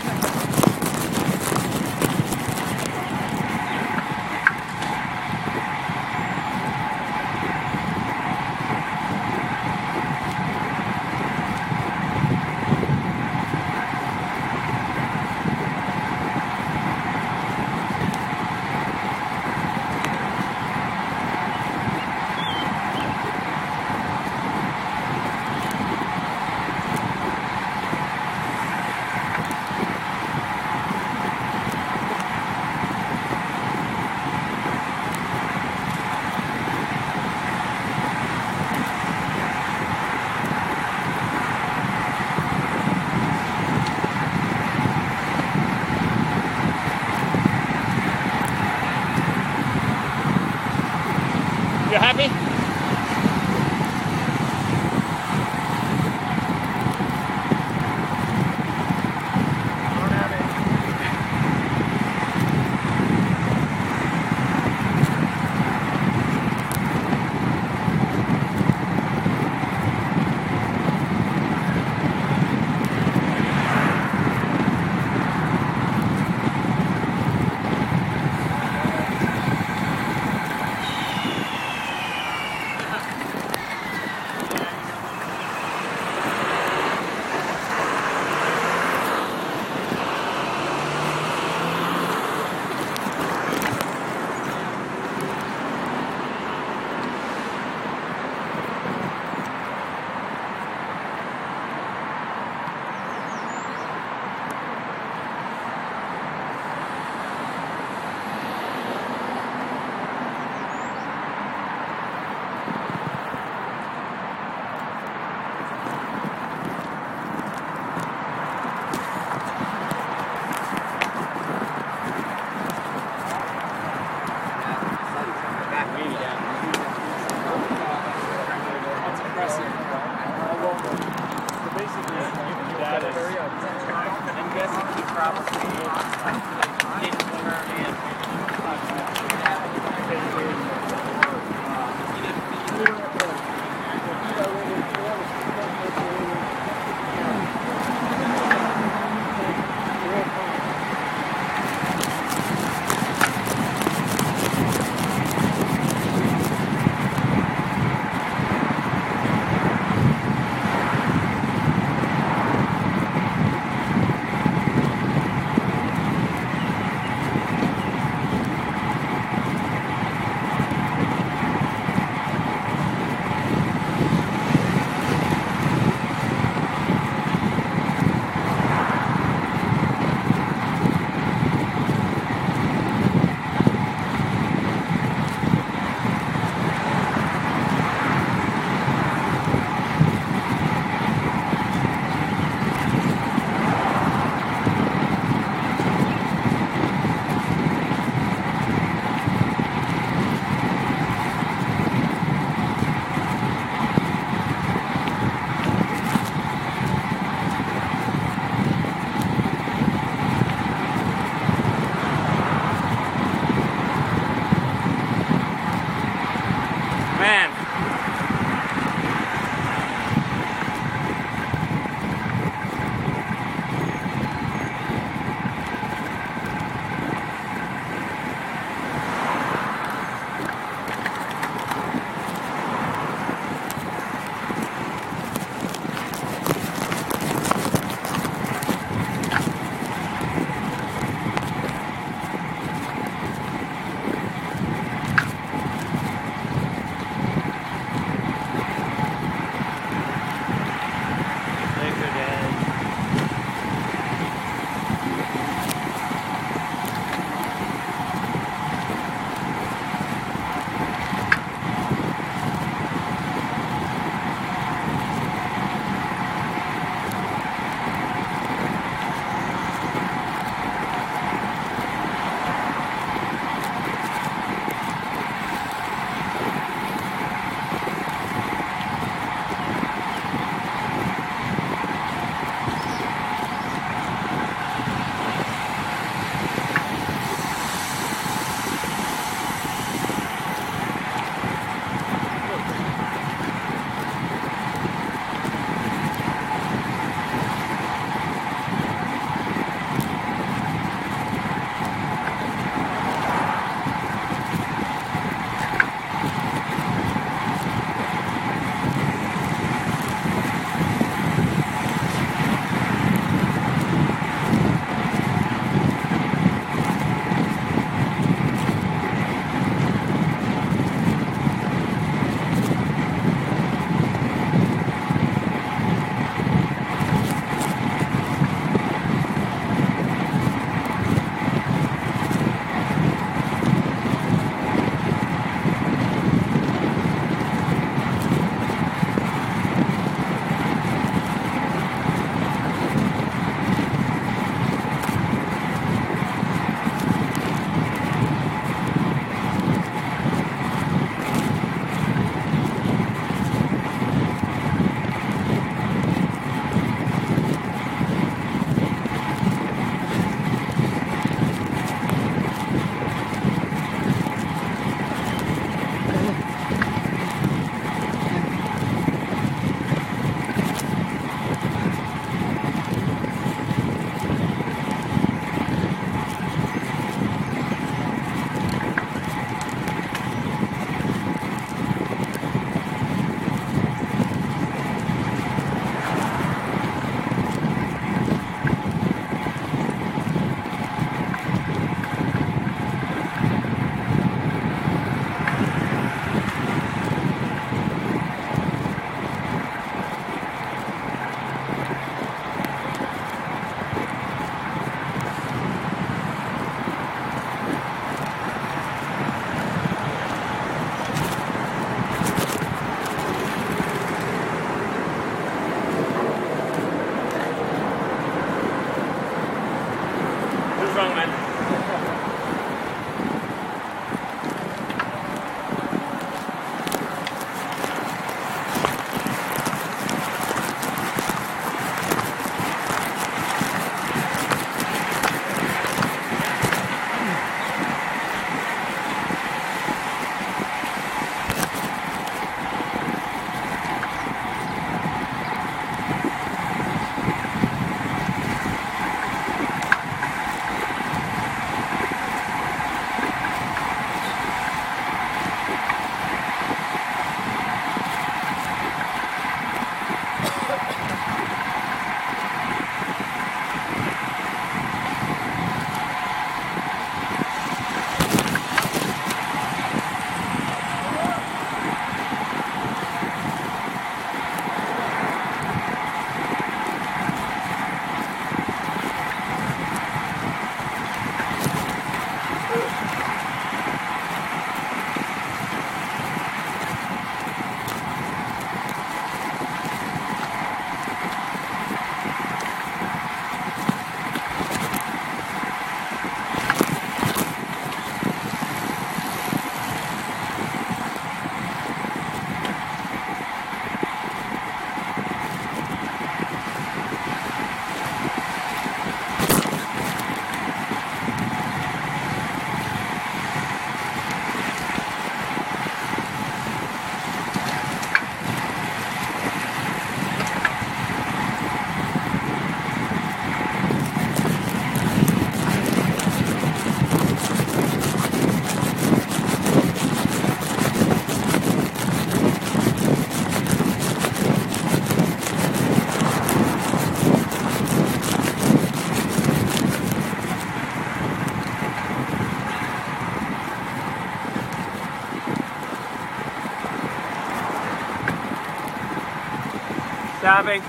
tapping.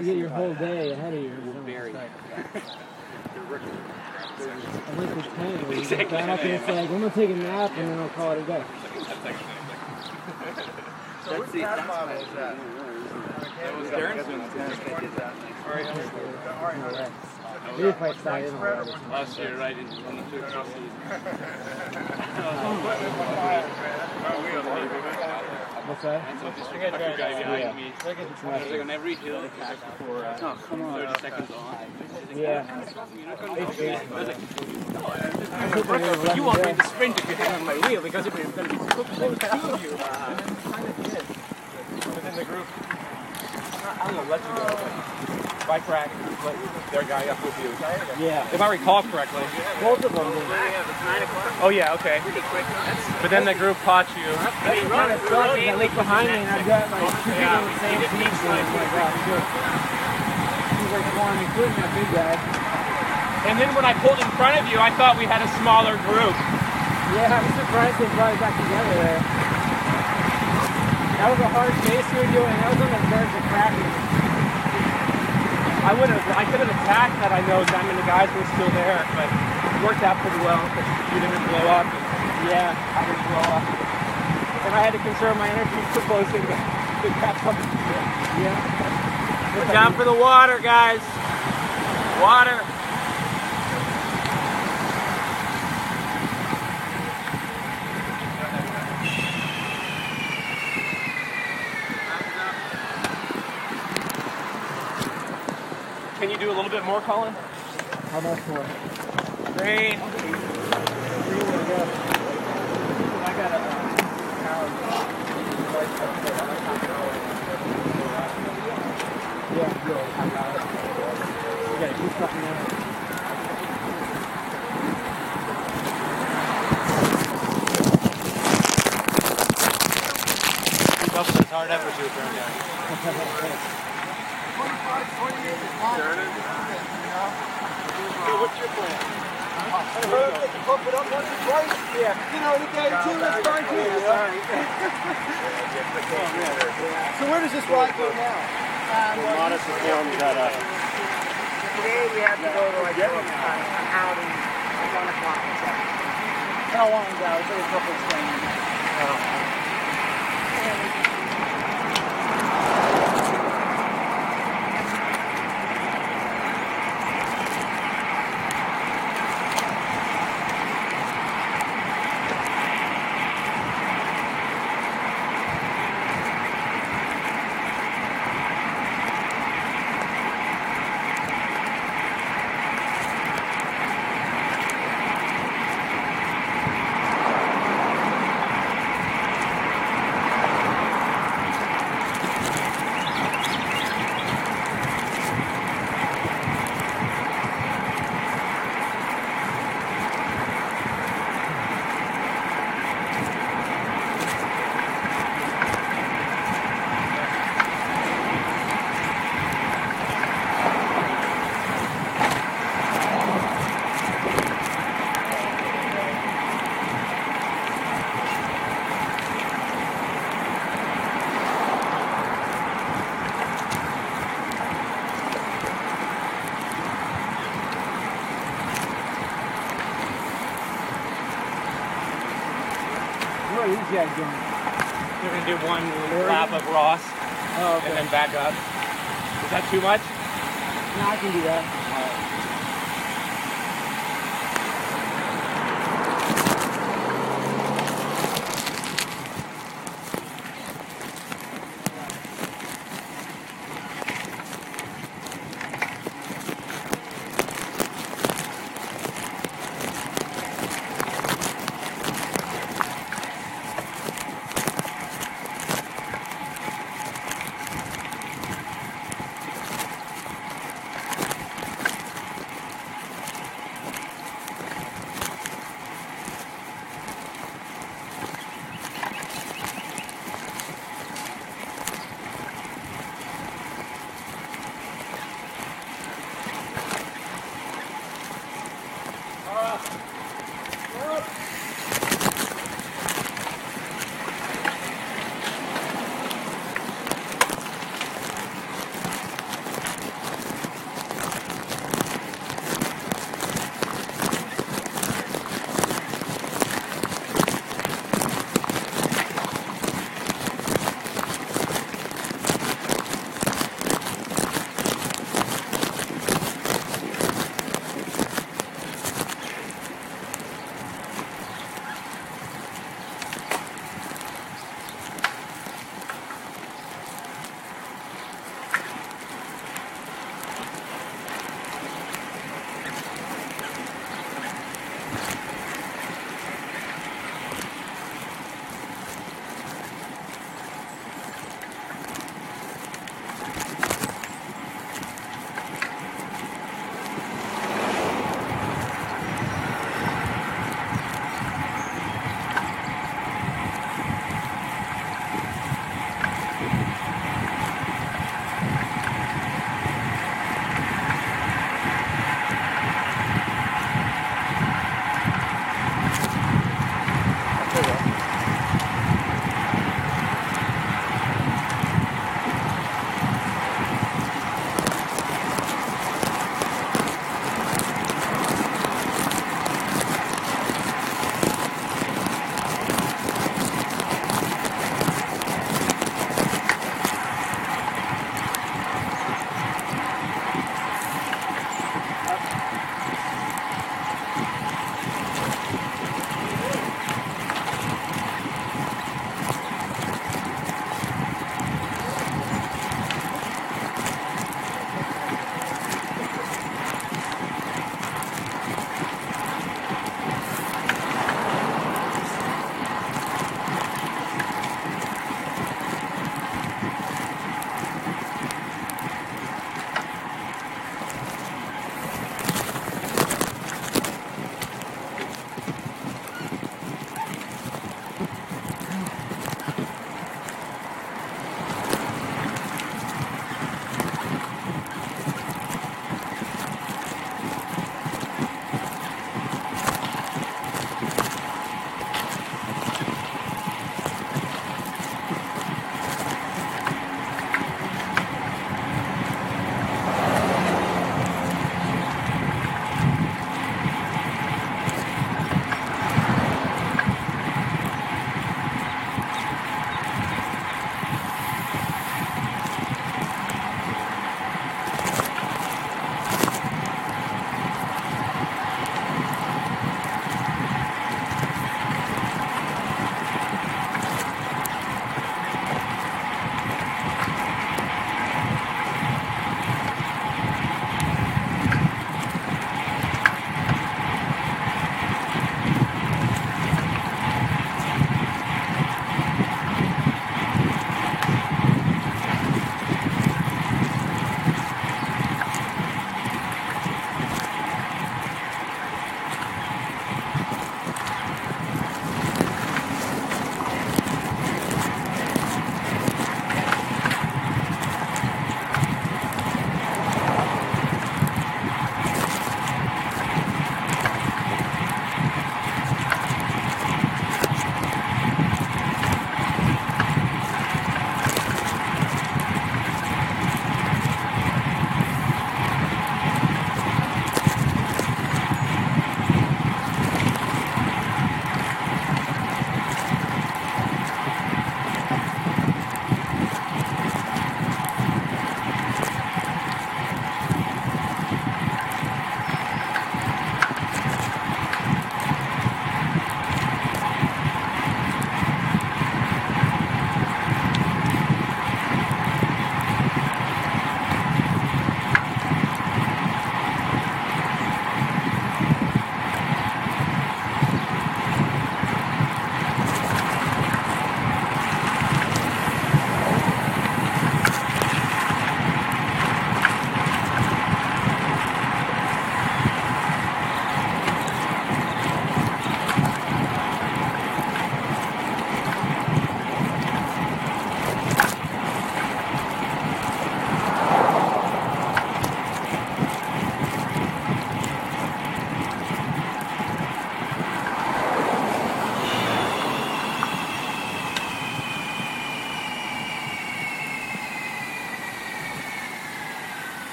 You get your whole day ahead of you. I went this time where you got up and it's like, I'm going to take a nap and then I'll call it a day. That's actually so that's the model is that? That was Darren's one. Last year, right? On the two crosses. What's that? There's a guy behind me. There's like on every hill for 30 seconds on. Yeah. You want me to sprint if you hang on my wheel because it's going to be so close to you. And then kind of did. Within the group. I'm going to let you go. But bike rack, their guy up with you. Yeah. If I recall correctly. Both of them. Oh, yeah, okay. But then the group caught you. That's kind of sucks. I leaked behind me and I've got like two people in the same team. He's like one, including that big guy. And then when I pulled in front of you, I thought we had a smaller group. Yeah, I'm surprised they brought it back together there. That was a hard chase you were doing. That was on the verge of cracking. I could have attacked that. I mean, the guys were still there, but it worked out pretty well because you didn't blow up. I didn't blow up. And I had to conserve my energy to close in the cap up. We're down for the water, guys. Water. Can you do a little bit more, Colin? How much more? Great. I got a power. Yeah. Okay, keep fucking up. Keep up with this hard effort you were turned down. 20 minutes Hey, what's your plan? I heard that you pump it up once or twice. Yeah. You know, you got two minutes on two. So where does this ride go now? We're on us form that up. Today we have to go to like an outing at 1 o'clock. How long is that? It's a couple of things. guys doing? We're going to do one lap of Ross. Oh, okay. And then back up. Is that too much? No, I can do that. All right.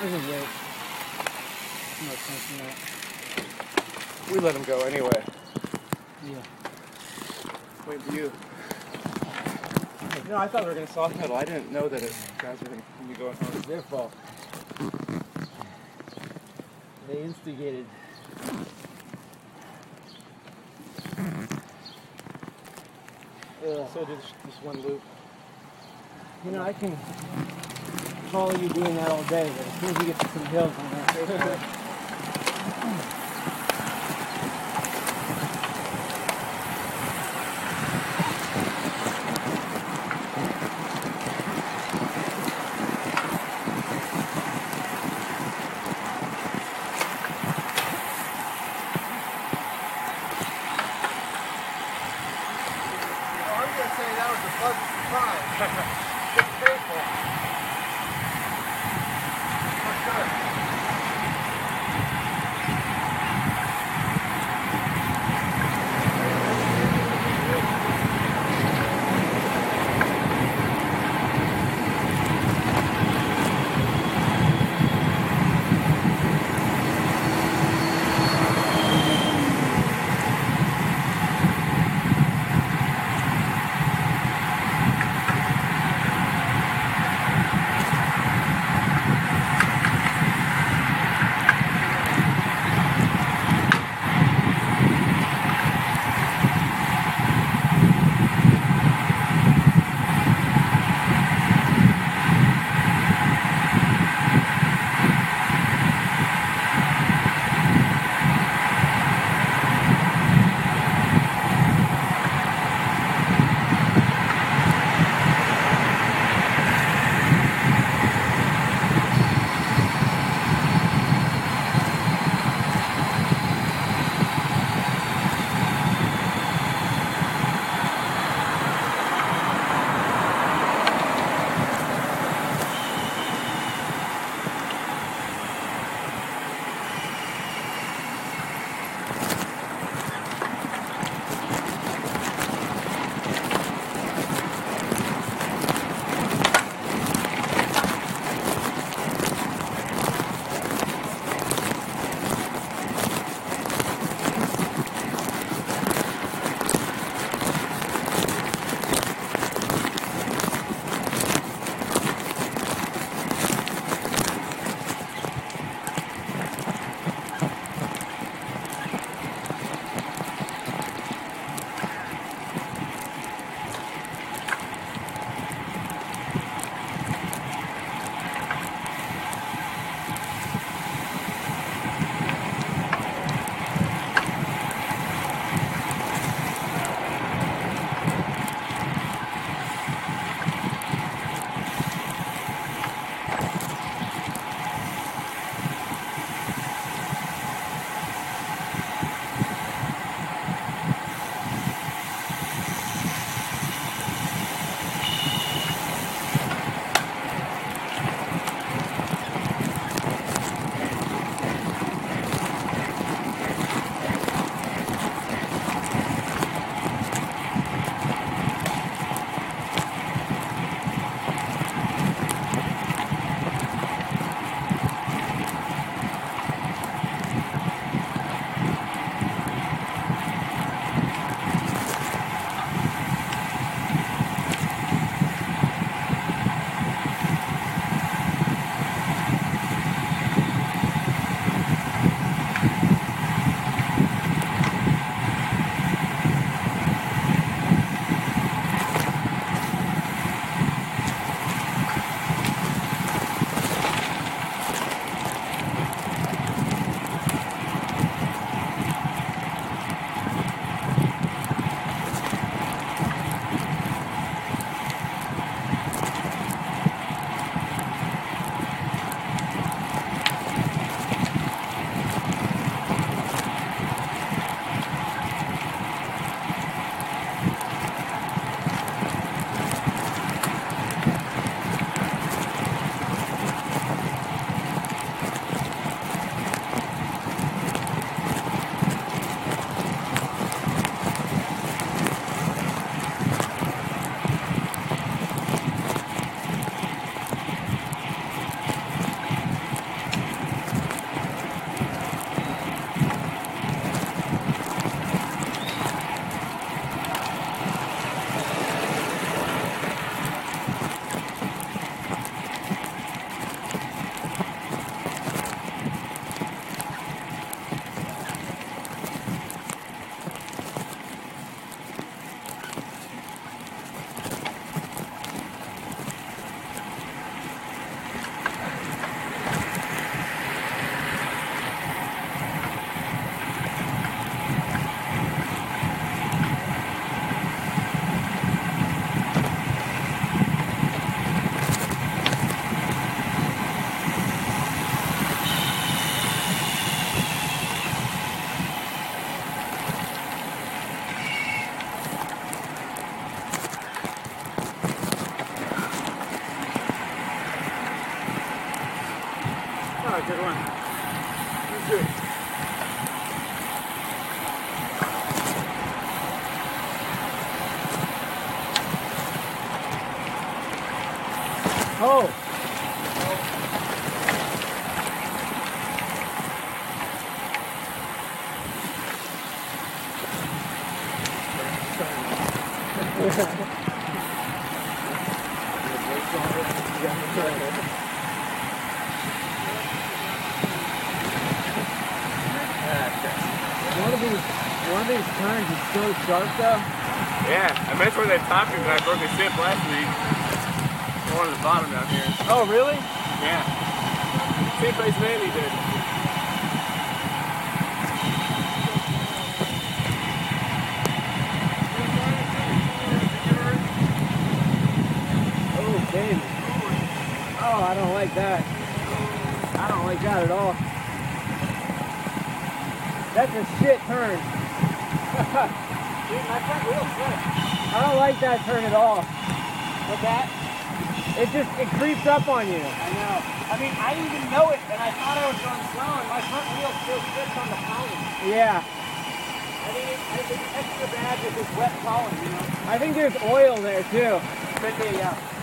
This is it. No sense in that. We let him go anyway. Yeah. Wait for you. No, I thought we were going to soft pedal. I didn't know that guys were going to be going home. It's their fault. They instigated. So did this one loop. You know, I can follow you doing that all day, but as soon as we get to some hills, I'm going to take it. Good one. You too. Oh! One of these turns is so sharp though. Yeah, I meant where they topped me when I broke a ship last week. The one at the bottom down here. Oh really? Yeah. Same place Manny did. Oh damn. Oh, I don't like that. I don't like that at all. That's a shit turn. Dude, my turn real quick. I don't like that turn at all. What's that? It creeps up on you. I know. I mean, I didn't even know it, and I thought I was going slow, and my front wheel still sits on the pollen. Yeah. I mean, it's extra bad with this wet pollen, you know? I think there's oil there, too. Could be, yeah.